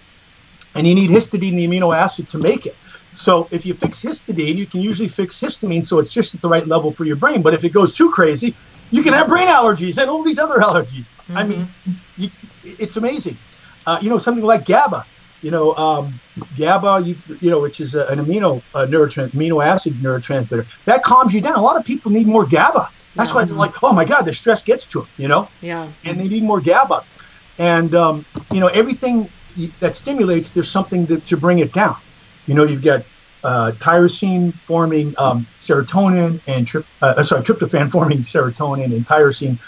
and you need histidine, the amino acid, to make it. So if you fix histidine, you can usually fix histamine, so it's just at the right level for your brain. But if it goes too crazy, you can have brain allergies and all these other allergies. Mm-hmm. I mean, it's amazing. You know, something like GABA. You know, GABA, you know, which is an amino acid neurotransmitter. That calms you down. A lot of people need more GABA. That's why they're like, oh, my God, the stress gets to them, you know? Yeah. And they need more GABA. And, you know, everything that stimulates, there's something to bring it down. You know, you've got tyrosine forming serotonin and tryptophan forming serotonin and tyrosine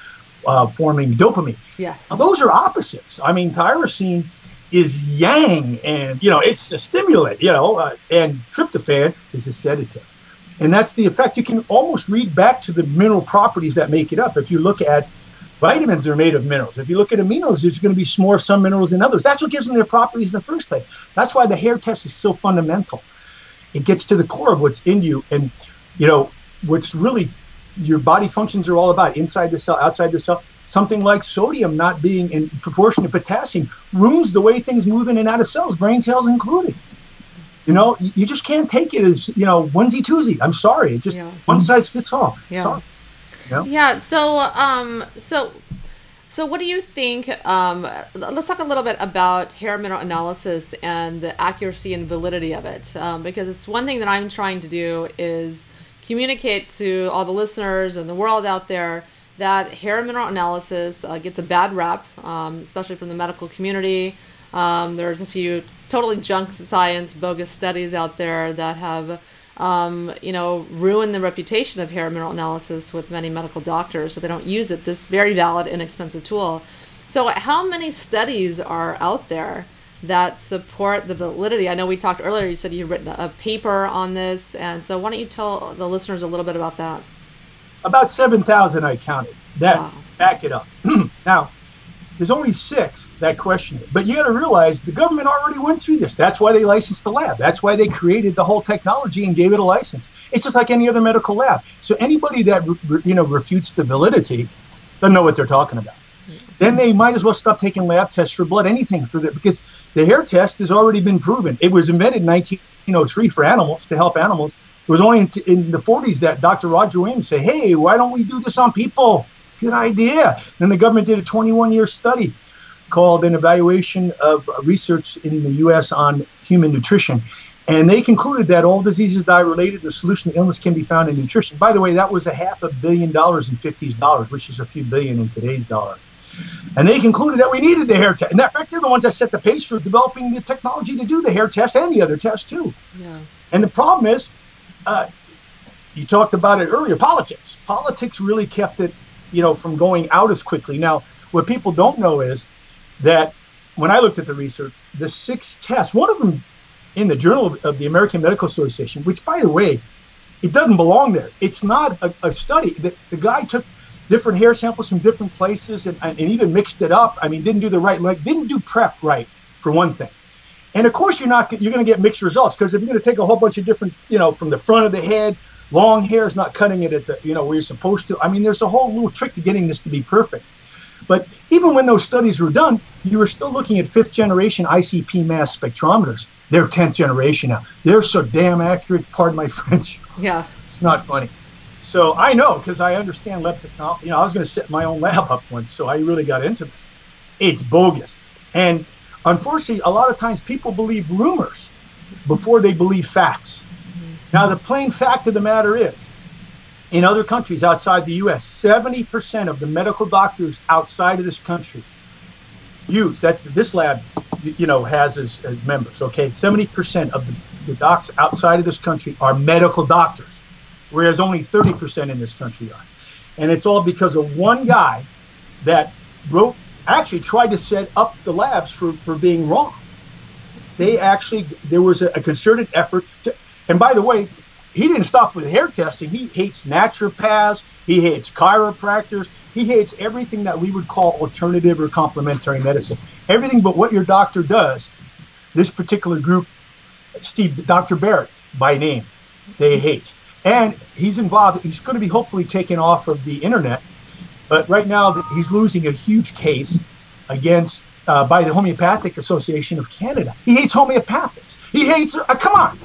forming dopamine. Yeah. Now, those are opposites. I mean, tyrosine is yang and, you know, it's a stimulant, you know, and tryptophan is a sedative. And that's the effect. You can almost read back to the mineral properties that make it up. If you look at vitamins, are made of minerals. If you look at aminos, there's going to be more some minerals than others. That's what gives them their properties in the first place. That's why the hair test is so fundamental. It gets to the core of what's in you and, you know, what's really your body functions are all about, inside the cell, outside the cell. Something like sodium not being in proportion to potassium ruins the way things move in and out of cells, brain cells included. You know, you just can't take it as, you know, onesie-twosie. I'm sorry. It's just one size fits all. Yeah. Sorry. Yeah. Yeah. So, so what do you think? Let's talk a little bit about hair mineral analysis and the accuracy and validity of it, because it's one thing that I'm trying to do is communicate to all the listeners and the world out there that hair mineral analysis gets a bad rap, especially from the medical community. There's a few totally junk science, bogus studies out there that have, you know, ruined the reputation of hair mineral analysis with many medical doctors, so they don't use it, this very valid, inexpensive tool. So how many studies are out there that support the validity? I know we talked earlier, you said you've written a paper on this, and so why don't you tell the listeners a little bit about that? About 7,000 I counted that back it up. Now, there's only 6 that question it. But you got to realize the government already went through this. That's why they licensed the lab. That's why they created the whole technology and gave it a license. It's just like any other medical lab. So anybody that refutes the validity doesn't know what they're talking about. Then they might as well stop taking lab tests for blood, anything for that, because the hair test has already been proven. It was invented in 1903 for animals, to help animals. It was only in the 40s that Dr. Roger Williams said, hey, why don't we do this on people? Good idea. Then the government did a 21-year study called an evaluation of research in the U.S. on human nutrition. And they concluded that all diseases die related. The solution to illness can be found in nutrition. By the way, that was $500 million in 50s dollars, which is a few billion in today's dollars. And they concluded that we needed the hair test. In fact, they're the ones that set the pace for developing the technology to do the hair test and the other tests, too. Yeah. And the problem is, you talked about it earlier, politics. Politics really kept it, you know, from going out as quickly. Now, what people don't know is that when I looked at the research, the 6 tests, one of them in the Journal of the American Medical Association, which, by the way, it doesn't belong there. It's not a study. The guy took different hair samples from different places and even mixed it up. I mean, didn't do the right leg, didn't do prep right, for one thing. And of course, you're going to get mixed results, because if you're going to take a whole bunch of different, you know, from the front of the head, long hair is not cutting it at the, you know, where you're supposed to. I mean, there's a whole little trick to getting this to be perfect. But even when those studies were done, you were still looking at 5th-generation ICP mass spectrometers. They're 10th generation now. They're so damn accurate. Pardon my French. Yeah. It's not funny. So I know, because I understand lab technology. You know, I was going to set my own lab up once, so I really got into this. It's bogus. And unfortunately, a lot of times people believe rumors before they believe facts. Now, the plain fact of the matter is, in other countries outside the U.S., 70% of the medical doctors outside of this country use that this lab, you know, has as members, okay? 70% of the docs outside of this country are medical doctors, whereas only 30% in this country are. And it's all because of one guy that wrote, actually tried to set up the labs for being wrong. They actually, there was a concerted effort to. And by the way, he didn't stop with hair testing. He hates naturopaths. He hates chiropractors. He hates everything that we would call alternative or complementary medicine. Everything but what your doctor does, this particular group, Dr. Barrett by name, they hate. And he's involved. He's going to be hopefully taken off of the internet. But right now, he's losing a huge case against by the Homeopathic Association of Canada. He hates homeopathics. He hates, come on.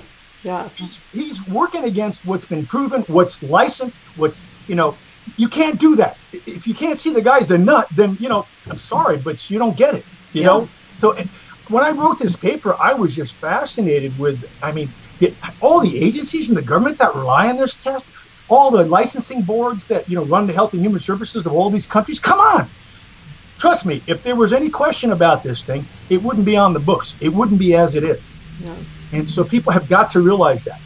Yeah, he's working against what's been proven, what's licensed, what's, you know, you can't do that. If you can't see the guy's a nut, then, you know, I'm sorry, but you don't get it, you know? So when I wrote this paper, I was just fascinated with, I mean, all the agencies and the government that rely on this test, all the licensing boards that, you know, run the health and human services of all these countries, come on. Trust me, if there was any question about this thing, it wouldn't be on the books. It wouldn't be as it is. Yeah. And so people have got to realize that.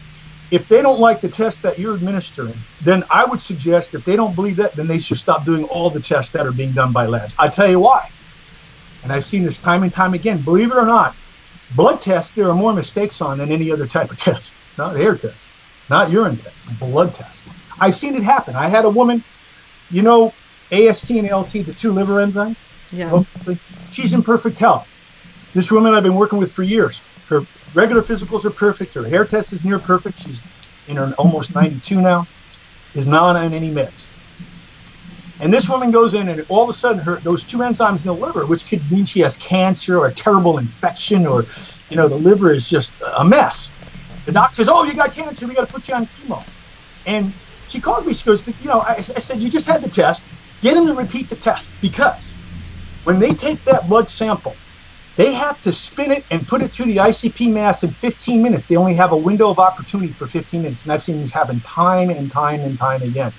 If they don't like the test that you're administering, then I would suggest if they don't believe that, then they should stop doing all the tests that are being done by labs. I tell you why. And I've seen this time and time again. Believe it or not, blood tests, there are more mistakes on than any other type of test. Not hair test, not urine test, blood test. I've seen it happen. I had a woman, you know, AST and ALT, the 2 liver enzymes. Yeah. Hopefully. She's in perfect health. This woman I've been working with for years. Her regular physicals are perfect. Her hair test is near perfect. She's in her almost 92 now, is not on any meds. And this woman goes in and all of a sudden those 2 enzymes in the liver, which could mean she has cancer or a terrible infection or, you know, the liver is just a mess. The doc says, oh, you got cancer. We got to put you on chemo. And She calls me, she goes, you know, I said, you just had the test. Get him to repeat the test, because when they take that blood sample, they have to spin it and put it through the ICP mass in 15 minutes. They only have a window of opportunity for 15 minutes, and I've seen these happen time and time and time again.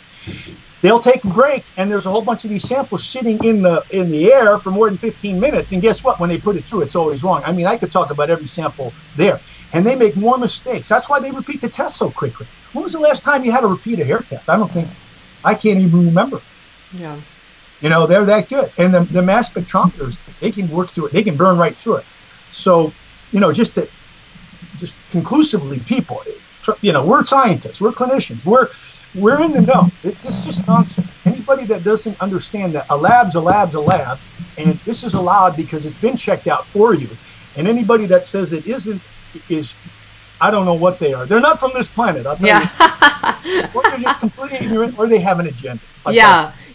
They'll take a break, and there's a whole bunch of these samples sitting in the air for more than 15 minutes, and guess what? When they put it through, it's always wrong. I mean, I could talk about every sample there, and they make more mistakes. That's why they repeat the test so quickly. When was the last time you had to repeat a hair test? I can't even remember. Yeah. You know, they're that good. And the mass spectrometers, they can work through it. They can burn right through it. So, you know, just conclusively, people, you know, we're scientists, we're clinicians, we're in the know. It's just nonsense. Anybody that doesn't understand that a lab's a lab's a lab, and this is allowed because it's been checked out for you. And anybody that says it isn't is, I don't know what they are. They're not from this planet, I'll tell you. Or they're just completely ignorant, or they have an agenda.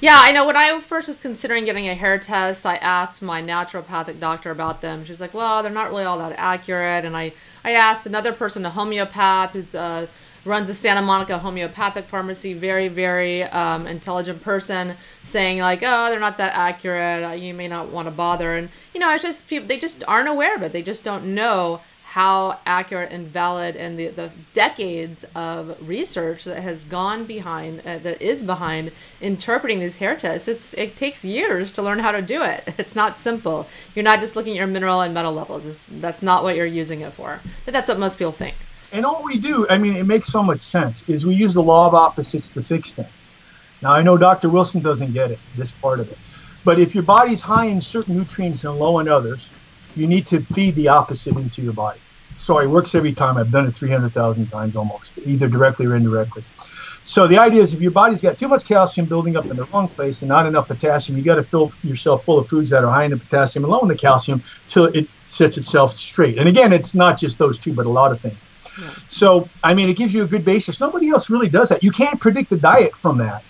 Yeah, I know. When I first was considering getting a hair test, I asked my naturopathic doctor about them. She was like, well, they're not really all that accurate. And I asked another person, a homeopath who's runs the Santa Monica homeopathic pharmacy, very, very intelligent person, saying like, oh, they're not that accurate. You may not want to bother. And, you know, it's just people, they just aren't aware of it. They just don't know how accurate and valid, and the decades of research that has gone behind, that is behind interpreting these hair tests. It takes years to learn how to do it. It's not simple. You're not just looking at your mineral and metal levels. That's not what you're using it for. But that's what most people think. And all we do, I mean, it makes so much sense, is we use the law of opposites to fix things. Now, I know Dr. Wilson doesn't get it, this part of it. But if your body's high in certain nutrients and low in others, you need to feed the opposite into your body. Sorry, it works every time. I've done it 300,000 times almost, either directly or indirectly. So the idea is, if your body's got too much calcium building up in the wrong place and not enough potassium, you got to fill yourself full of foods that are high in the potassium and low in the calcium till it sets itself straight. And again, it's not just those two, but a lot of things. Yeah. So, I mean, it gives you a good basis. Nobody else really does that. You can't predict the diet from that,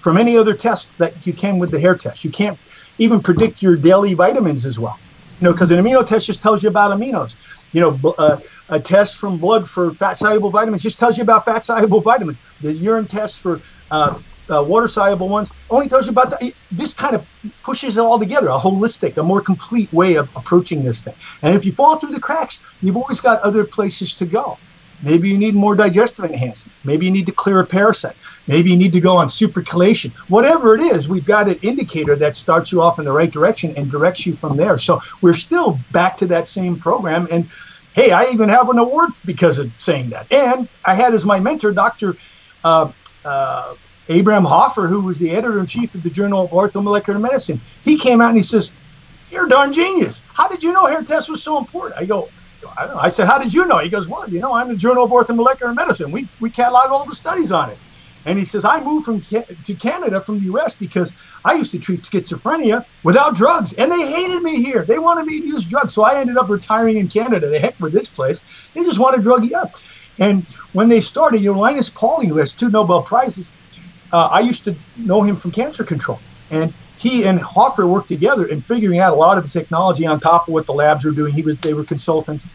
from any other test that you can with the hair test. You can't even predict your daily vitamins as well. You know, because an amino test just tells you about aminos. You know, a test from blood for fat-soluble vitamins just tells you about fat-soluble vitamins. The urine test for water-soluble ones only tells you about that. This kind of pushes it all together, a holistic, a more complete way of approaching this thing. And if you fall through the cracks, you've always got other places to go. Maybe you need more digestive enhancement. Maybe you need to clear a parasite. Maybe you need to go on superchelation. Whatever it is, we've got an indicator that starts you off in the right direction and directs you from there. So we're still back to that same program. And, hey, I even have an award because of saying that. And I had as my mentor Dr. Abraham Hoffer, who was the editor-in-chief of the Journal of Orthomolecular Medicine. He came out and he says, you're a darn genius. How did you know hair test was so important? I go, I don't know. I said, how did you know? He goes, well, you know, I'm the Journal of Orthomolecular Medicine. We catalog all the studies on it. And he says, I moved to Canada from the U.S. because I used to treat schizophrenia without drugs. And they hated me here. They wanted me to use drugs. So I ended up retiring in Canada. The heck with this place. They just want to drug you up. And when they started, you know, Linus Pauling, who has 2 Nobel Prizes, I used to know him from cancer control. And he and Hoffer worked together in figuring out a lot of the technology on top of what the labs were doing. They were consultants.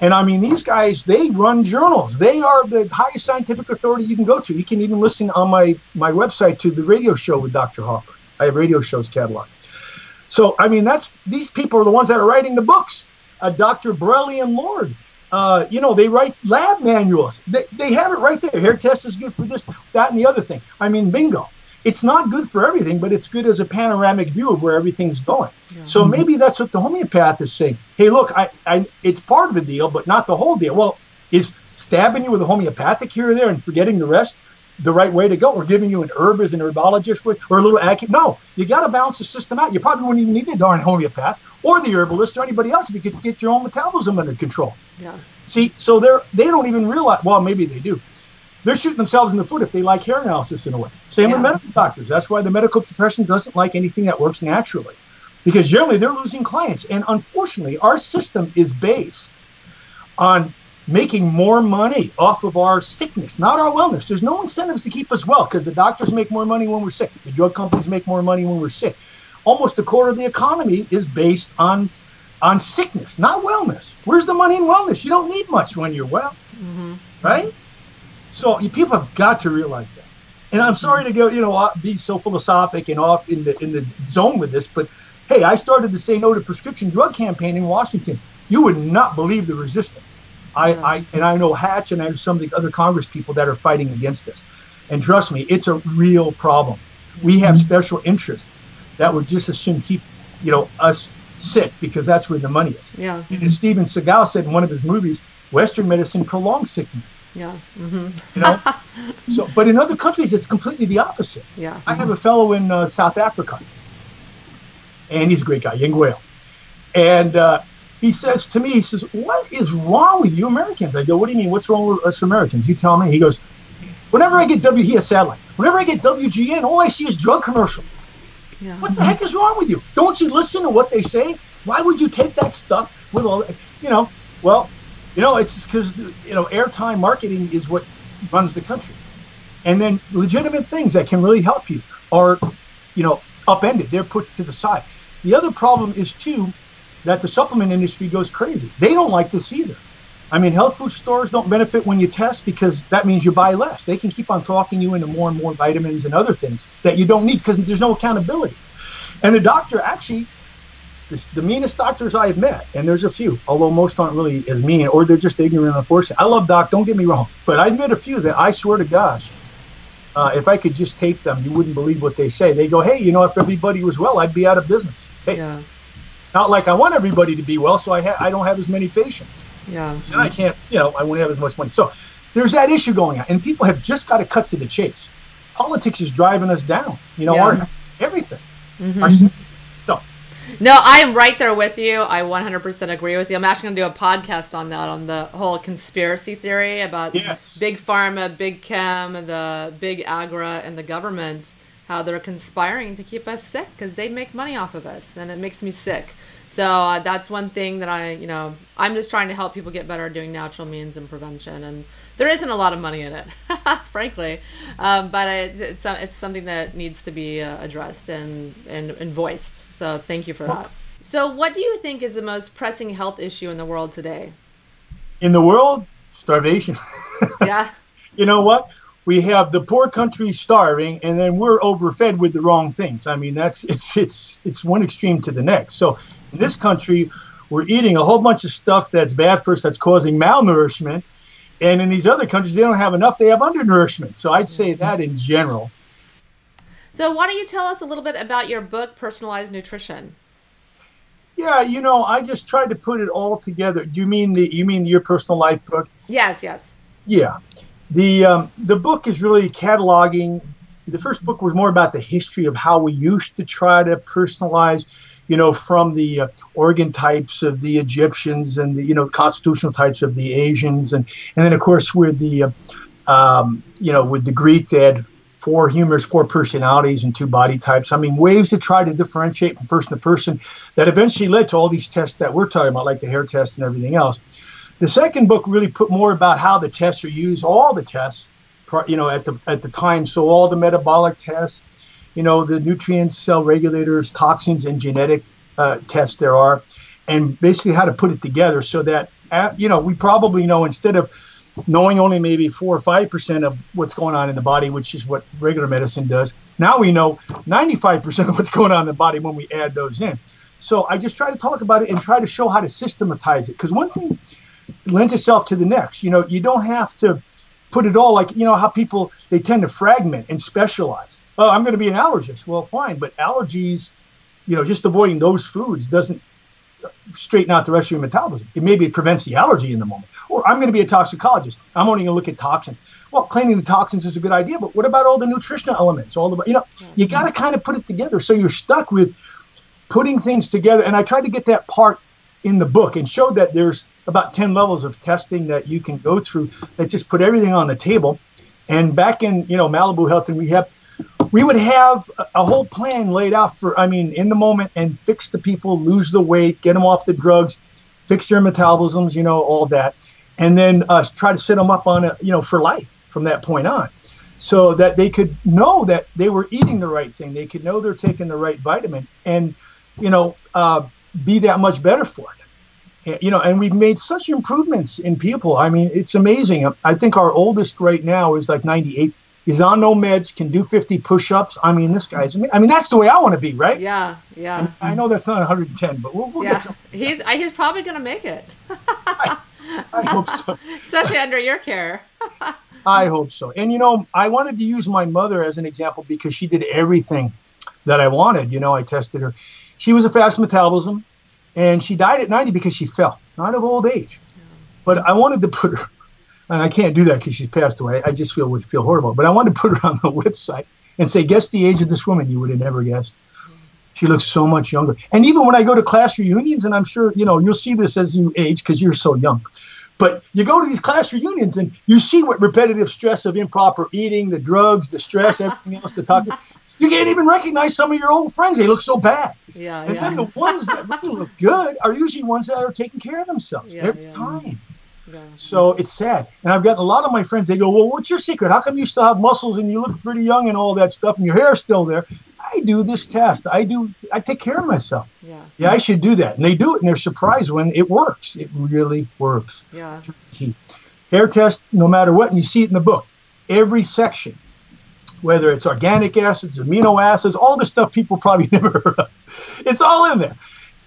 And, I mean, these guys, they run journals. They are the highest scientific authority you can go to. You can even listen on my website to the radio show with Dr. Hoffer. I have radio shows cataloged. So, I mean, these people are the ones that are writing the books. Dr. Brelly and Lord. You know, they write lab manuals. They have it right there. Hair test is good for this, that, and the other thing. I mean, bingo. It's not good for everything, but it's good as a panoramic view of where everything's going. Yeah. So maybe that's what the homeopath is saying. Hey, look, it's part of the deal, but not the whole deal. Well, is stabbing you with a homeopathic here or there and forgetting the rest the right way to go? Or giving you an herb as an herbologist with, or a little acupuncture? No, you got to balance the system out. You probably wouldn't even need the darn homeopath or the herbalist or anybody else if you could get your own metabolism under control. Yeah. See, so they don't even realize, well, maybe they do. They're shooting themselves in the foot if they like hair analysis in a way. Same with medical doctors. That's why the medical profession doesn't like anything that works naturally, because generally they're losing clients. And unfortunately, our system is based on making more money off of our sickness, not our wellness. There's no incentives to keep us well, because the doctors make more money when we're sick. The drug companies make more money when we're sick. Almost a quarter of the economy is based on sickness, not wellness. Where's the money in wellness? You don't need much when you're well, right? So people have got to realize that. And I'm sorry to go, you know, be so philosophic and off in the zone with this, but hey, I started the Say No to Prescription Drug campaign in Washington. You would not believe the resistance. I know Hatch, and I know some of the other Congress people that are fighting against this. And trust me, it's a real problem. We have special interests that would just as soon keep, you know, us sick, because that's where the money is. Yeah. And as Steven Seagal said in one of his movies, Western medicine prolongs sickness. Yeah. Mm-hmm. You know? So, but in other countries, it's completely the opposite. Yeah. I have a fellow in South Africa, and he's a great guy, Yingwale. And he says to me, he says, "What is wrong with you Americans?" I go, "What do you mean? What's wrong with us Americans? You tell me." He goes, "Whenever I get whenever I get WGN, all I see is drug commercials." Yeah. What the heck is wrong with you? Don't you listen to what they say? Why would you take that stuff with all, you know? Well, you know, it's because, you know, airtime marketing is what runs the country. And then legitimate things that can really help you are, you know, upended. They're put to the side. The other problem is, too, that the supplement industry goes crazy. They don't like this either. I mean, health food stores don't benefit when you test, because that means you buy less. They can keep on talking you into more and more vitamins and other things that you don't need, because there's no accountability. And the doctor, actually, the meanest doctors I've met, and there's a few, although most aren't really as mean, or they're just ignorant, unfortunately. I love doc, don't get me wrong, but I've met a few that I swear to gosh, if I could just tape them, you wouldn't believe what they say. They go, "Hey, you know, if everybody was well, I'd be out of business." Hey, yeah. Not like I want everybody to be well, so I don't have as many patients. Yeah. And I can't, you know, I won't have as much money. So there's that issue going on. And people have just got to cut to the chase. Politics is driving us down, you know, our, everything. Mm-hmm. So. No, I am right there with you. I 100% agree with you. I'm actually going to do a podcast on that, on the whole conspiracy theory about big pharma, big chem, the big agri, and the government, how they're conspiring to keep us sick because they make money off of us. And it makes me sick. So that's one thing that I, you know, I'm just trying to help people get better at doing natural means and prevention. And there isn't a lot of money in it, frankly. But it's something that needs to be addressed and voiced. So thank you for that. So what do you think is the most pressing health issue in the world today? In the world? Starvation. Yeah. You know what? We have the poor country starving, and then we're overfed with the wrong things. I mean, that's it's one extreme to the next. So in this country, we're eating a whole bunch of stuff that's bad for us, that's causing malnourishment. And in these other countries, they don't have enough. They have undernourishment. So I'd say that in general. So why don't you tell us a little bit about your book, Personalized Nutrition? Yeah, you know, I just tried to put it all together. Do you mean your personal life book? Yes, yes. Yeah. The book is really cataloging. The first book was more about the history of how we used to try to personalize, you know, from the organ types of the Egyptians and the, you know, constitutional types of the Asians. And then, of course, with the, you know, with the Greek, they had 4 humors, 4 personalities, and 2 body types. I mean, ways to try to differentiate from person to person that eventually led to all these tests that we're talking about, like the hair test and everything else. The second book really put more about how the tests are used, all the tests, you know, at the time. So all the metabolic tests, you know, the nutrients, cell regulators, toxins, and genetic tests there are, and basically how to put it together so that, you know, we probably know, instead of knowing only maybe 4 or 5% of what's going on in the body, which is what regular medicine does, now we know 95% of what's going on in the body when we add those in. So I just try to talk about it and try to show how to systematize it, because one thing lends itself to the next. You know, you don't have to put it all, like, you know, how people, they tend to fragment and specialize. Oh, I'm going to be an allergist. Well, fine. But allergies, you know, just avoiding those foods doesn't straighten out the rest of your metabolism. It maybe prevents the allergy in the moment. Or I'm going to be a toxicologist. I'm only going to look at toxins. Well, cleaning the toxins is a good idea, but what about all the nutritional elements? All the, you know, you got to kind of put it together. So you're stuck with putting things together. And I tried to get that part in the book and showed that there's about 10 levels of testing that you can go through that just put everything on the table. And back in, you know, Malibu Health and Rehab, we would have a whole plan laid out for, I mean, in the moment, and fix the people, lose the weight, get them off the drugs, fix their metabolisms, you know, all that. And then try to set them up on, you know, for life from that point on, so that they could know that they were eating the right thing. They could know they're taking the right vitamin and, you know, be that much better for it. You know, and we've made such improvements in people. I mean, it's amazing. I think our oldest right now is like 98 is on no meds, can do 50 push-ups. I mean, this guy's amazing. I mean, that's the way I want to be, right? Yeah, yeah. And I know that's not 110, but we'll get some. He's probably going to make it. I hope so. Especially under your care. I hope so. And, you know, I wanted to use my mother as an example because she did everything that I wanted. You know, I tested her. She was a fast metabolism, and she died at 90 because she fell, not of old age. But I wanted to put her, and I can't do that because she's passed away. I just would feel horrible. But I wanted to put her on the website and say, guess the age of this woman. You would have never guessed. She looks so much younger. And even when I go to class reunions, and I'm sure, you know, you'll see this as you age because you're so young. But you go to these class reunions and you see what repetitive stress of improper eating, the drugs, the stress, everything else to talk to. You can't even recognize some of your old friends. They look so bad. Yeah, and then the ones that really look good are usually ones that are taking care of themselves every time. Yeah. So it's sad. And I've gotten a lot of my friends, they go, well, what's your secret? How come you still have muscles and you look pretty young and all that stuff and your hair's still there? I do this test. I take care of myself. Yeah. Yeah, I should do that. And they do it and they're surprised when it works. It really works. Yeah. Hair test, no matter what, and you see it in the book. Every section, whether it's organic acids, amino acids, all the stuff people probably never heard of. It's all in there.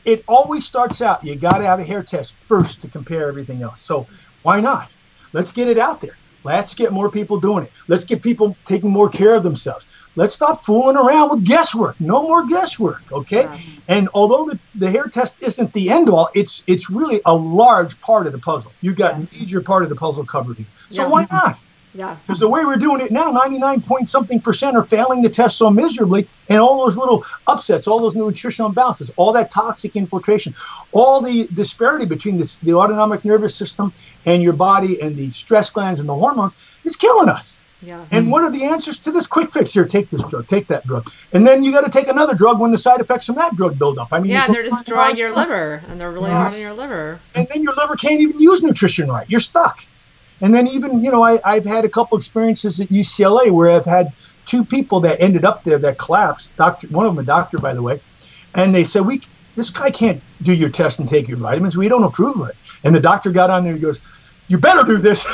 It always starts out, you got to have a hair test first to compare everything else. So why not? Let's get it out there. Let's get more people doing it. Let's get people taking more care of themselves. Let's stop fooling around with guesswork. No more guesswork, okay? Yeah. And although the hair test isn't the end all, it's really a large part of the puzzle. You've got major part of the puzzle covered here. So why not? Yeah. Because the way we're doing it now, 99-point-something% are failing the test so miserably, and all those little upsets, all those nutritional imbalances, all that toxic infiltration, all the disparity between the autonomic nervous system and your body and the stress glands and the hormones is killing us. Yeah. And what are the answers to this? Quick fix here, take this drug, take that drug. And then you got to take another drug when the side effects from that drug build up. I mean, and they're destroying your liver, and they're really hurting your liver. And then your liver can't even use nutrition right. You're stuck. And then even, you know, I've had a couple experiences at UCLA where I've had two people that ended up there that collapsed. Doctor, one of them a doctor, by the way. And they said, this guy can't do your test and take your vitamins. We don't approve it. And the doctor got on there and goes, you better do this.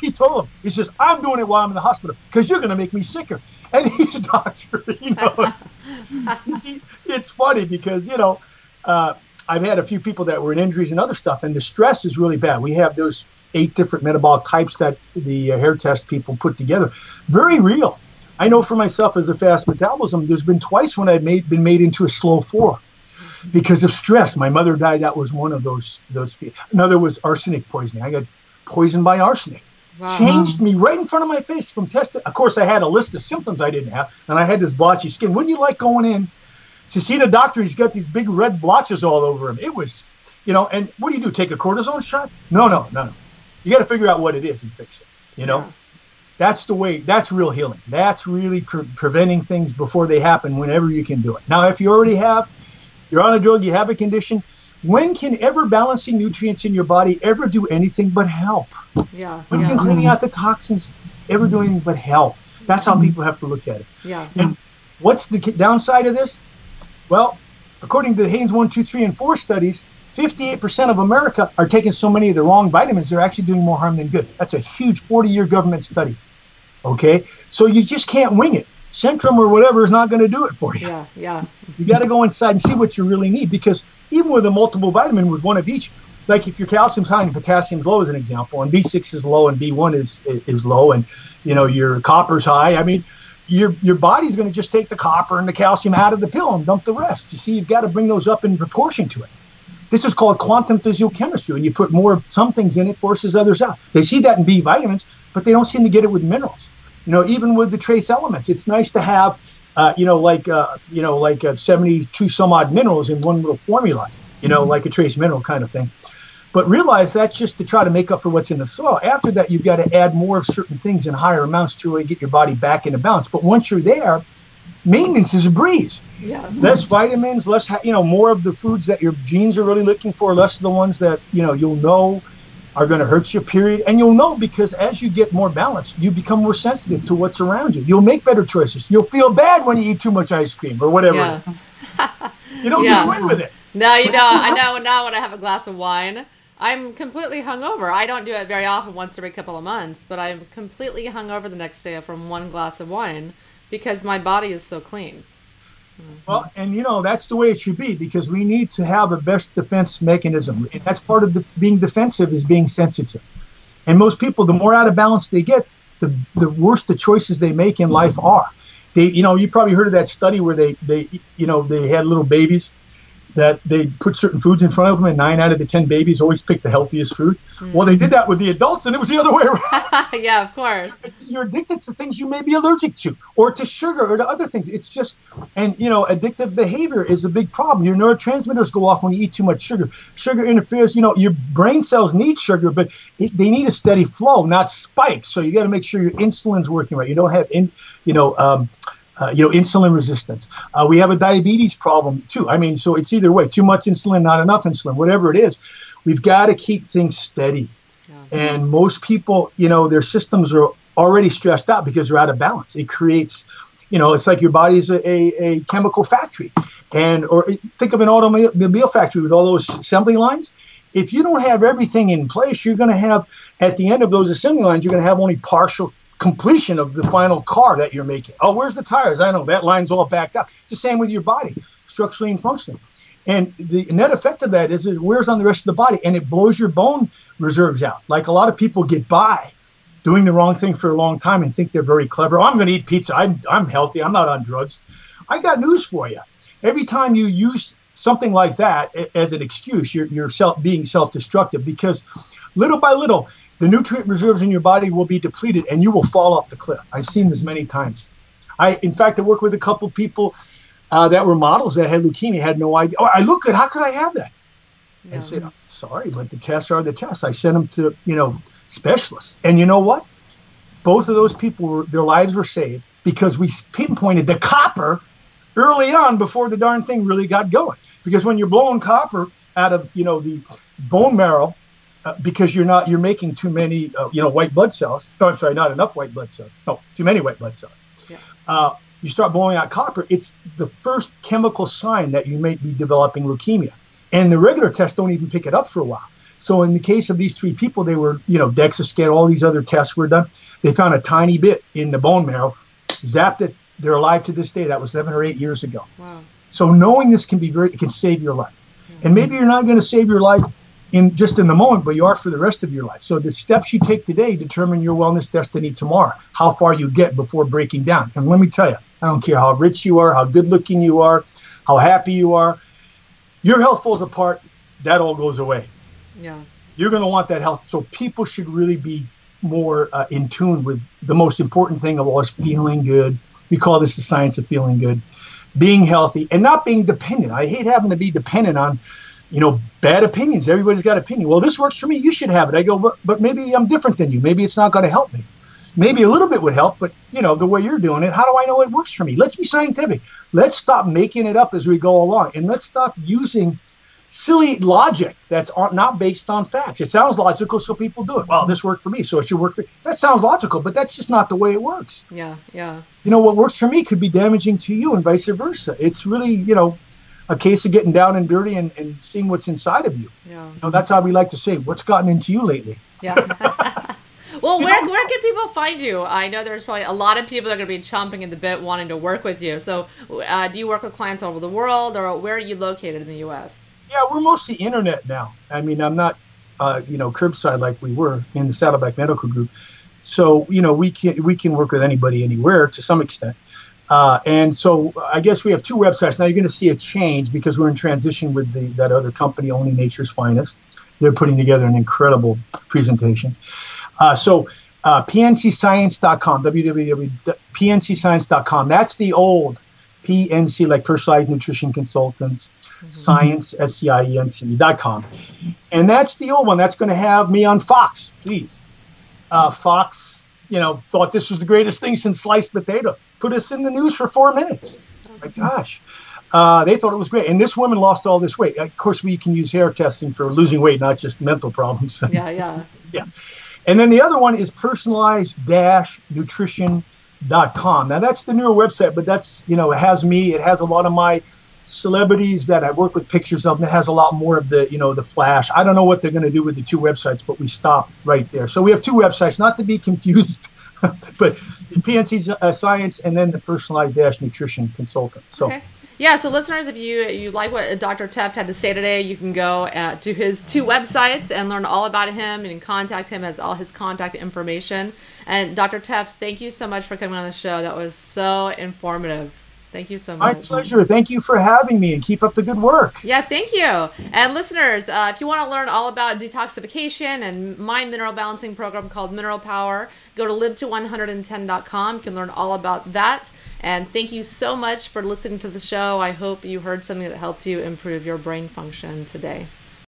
He told him. He says, I'm doing it while I'm in the hospital because you're going to make me sicker. And he's a doctor. You know, it's funny because, you know, I've had a few people that were in injuries and other stuff. And the stress is really bad. We have those 8 different metabolic types that the hair test people put together. Very real. I know for myself as a fast metabolism, there's been twice when I've been made into a slow 4 because of stress. My mother died. That was one of those. Another was arsenic poisoning. I got poisoned by arsenic. Wow. Changed me right in front of my face from testing. Of course, I had a list of symptoms I didn't have, and I had this blotchy skin. Wouldn't you like going in to see the doctor? He's got these big red blotches all over him. It was, you know, and what do you do? Take a cortisone shot? No. You got to figure out what it is and fix it, you know? Yeah. That's the way, that's real healing. That's really preventing things before they happen whenever you can do it. Now, if you already have, you're on a drug, you have a condition, when can ever balancing nutrients in your body ever do anything but help? Yeah. When can cleaning out the toxins ever do anything but help? That's how people have to look at it. Yeah. And what's the downside of this? Well, according to the Haynes 1, 2, 3, and 4 studies, 58% of America are taking so many of the wrong vitamins, they're actually doing more harm than good. That's a huge 40-year government study, okay? So you just can't wing it. Centrum or whatever is not going to do it for you. Yeah. You got to go inside and see what you really need because even with a multiple vitamin with one of each, like if your calcium's high and potassium's low as an example, and B6 is low and B1 is low and, you know, your copper's high, I mean, your body's going to just take the copper and the calcium out of the pill and dump the rest. You see, you've got to bring those up in proportion to it. This is called quantum physiochemistry, and you put more of some things in, it forces others out. They see that in B vitamins, but they don't seem to get it with minerals. You know, even with the trace elements, it's nice to have, like 72 some odd minerals in one little formula, you know, like a trace mineral kind of thing. But realize that's just to try to make up for what's in the soil. After that, you've got to add more of certain things in higher amounts to really get your body back into balance. But once you're there, maintenance is a breeze. Yeah. Less vitamins, less, you know, more of the foods that your genes are really looking for, less of the ones that, you know, you'll know are going to hurt you, period. And you'll know because as you get more balanced, you become more sensitive to what's around you. You'll make better choices. You'll feel bad when you eat too much ice cream or whatever. Yeah. You don't get away with it. No, you don't. I know now when I have a glass of wine, I'm completely hungover. I don't do it very often, once every couple of months, but I'm completely hungover the next day from one glass of wine because my body is so clean. Well, and you know, that's the way it should be, because we need to have a best defense mechanism. And that's part of being defensive, is being sensitive. And most people, the more out of balance they get, the worse the choices they make in life are. You know, you probably heard of that study where they had little babies that they put certain foods in front of them, and 9 out of the 10 babies always picked the healthiest food. Mm. Well, they did that with the adults, and it was the other way around. Yeah, of course. You're addicted to things you may be allergic to, or to sugar, or to other things. It's just, and you know, addictive behavior is a big problem. Your neurotransmitters go off when you eat too much sugar. Sugar interferes, you know, your brain cells need sugar, but they need a steady flow, not spikes. So you got to make sure your insulin's working right. You don't have, insulin resistance. We have a diabetes problem too. I mean, so it's either way, too much insulin, not enough insulin, whatever it is, we've got to keep things steady. Yeah. And most people, you know, their systems are already stressed out because they're out of balance. It creates, you know, it's like your body is a chemical factory, or think of an automobile factory with all those assembly lines. If you don't have everything in place, you're going to have, at the end of those assembly lines, you're going to have only partial completion of the final car that you're making. Oh, where's the tires? I know that line's all backed up. It's the same with your body, structurally and functionally. And the net effect of that is it wears on the rest of the body, and it blows your bone reserves out. Like, a lot of people get by doing the wrong thing for a long time and think they're very clever. Oh, I'm going to eat pizza. I'm healthy. I'm not on drugs. I got news for you. Every time you use something like that as an excuse, you're being self-destructive, because little by little, the nutrient reserves in your body will be depleted, and you will fall off the cliff. I've seen this many times. In fact, I worked with a couple people that were models that had leukemia, had no idea. Oh, I look good. How could I have that? Yeah. I said, I'm sorry, but the tests are the tests. I sent them to, you know, specialists. And you know what? Both of those people, their lives were saved because we pinpointed the copper early on before the darn thing really got going. Because when you're blowing copper out of, you know, the bone marrow, because you're making too many, white blood cells. Oh, I'm sorry, not enough white blood cells. No, too many white blood cells. Yeah. You start blowing out copper. It's the first chemical sign that you may be developing leukemia. And the regular tests don't even pick it up for a while. So in the case of these three people, they were, you know, DEXA scan, all these other tests were done. They found a tiny bit in the bone marrow, zapped it. They're alive to this day. That was 7 or 8 years ago. Wow. So knowing this can be it can save your life. Mm-hmm. And maybe you're not going to save your life in the moment, but you are for the rest of your life. So the steps you take today determine your wellness destiny tomorrow, how far you get before breaking down. And let me tell you, I don't care how rich you are, how good looking you are, how happy you are, your health falls apart, that all goes away. Yeah. You're going to want that health. So people should really be more in tune with the most important thing of all is feeling good. We call this the science of feeling good, being healthy, and not being dependent. I hate having to be dependent on, you know, bad opinions. Everybody's got an opinion. Well, this works for me. You should have it. I go, but maybe I'm different than you. Maybe it's not going to help me. Maybe a little bit would help, but, you know, the way you're doing it, how do I know it works for me? Let's be scientific. Let's stop making it up as we go along, and let's stop using silly logic that's not based on facts. It sounds logical, so people do it. Well, this worked for me, so it should work for you. That sounds logical, but that's just not the way it works. Yeah, yeah. You know, what works for me could be damaging to you and vice versa. It's really, you know, a case of getting down and dirty and seeing what's inside of you. Yeah. You know, that's how we like to say, what's gotten into you lately? Yeah. Well, where can people find you? I know there's probably a lot of people that are going to be chomping at the bit wanting to work with you. So do you work with clients all over the world, or where are you located in the U.S.? Yeah, we're mostly internet now. I mean, I'm not, curbside like we were in the Saddleback Medical Group. So, you know, we can work with anybody anywhere to some extent. And so I guess we have two websites. Now you're going to see a change because we're in transition with that other company, Only Nature's Finest. They're putting together an incredible presentation. So pncscience.com, www.pncscience.com. That's the old PNC, like Personalized Nutrition Consultants, mm-hmm. Science, SCIENC.com. And that's the old one. That's going to have me on Fox, please. Fox, you know, thought this was the greatest thing since sliced potato. Put us in the news for 4 minutes. Oh my gosh. They thought it was great. And this woman lost all this weight. Of course, we can use hair testing for losing weight, not just mental problems. Yeah, yeah. Yeah. And then the other one is personalized-nutrition.com. Now, that's the newer website, but that's, you know, it has me. It has a lot of my celebrities that I work with pictures of, and it has a lot more of the, you know, the flash. I don't know what they're going to do with the two websites, but we stopped right there. So we have two websites, not to be confused, but the PNC Science and then the Personalized Nutrition Consultants. So. Okay. Yeah, so listeners, if you like what Dr. Tefft had to say today, you can go to his two websites and learn all about him and contact him, as all his contact information. And Dr. Tefft, thank you so much for coming on the show. That was so informative. Thank you so much. My pleasure. Thank you for having me, and keep up the good work. Yeah, thank you. And listeners, if you want to learn all about detoxification and my mineral balancing program called Mineral Power, go to LiveTo110.com. You can learn all about that. And thank you so much for listening to the show. I hope you heard something that helped you improve your brain function today.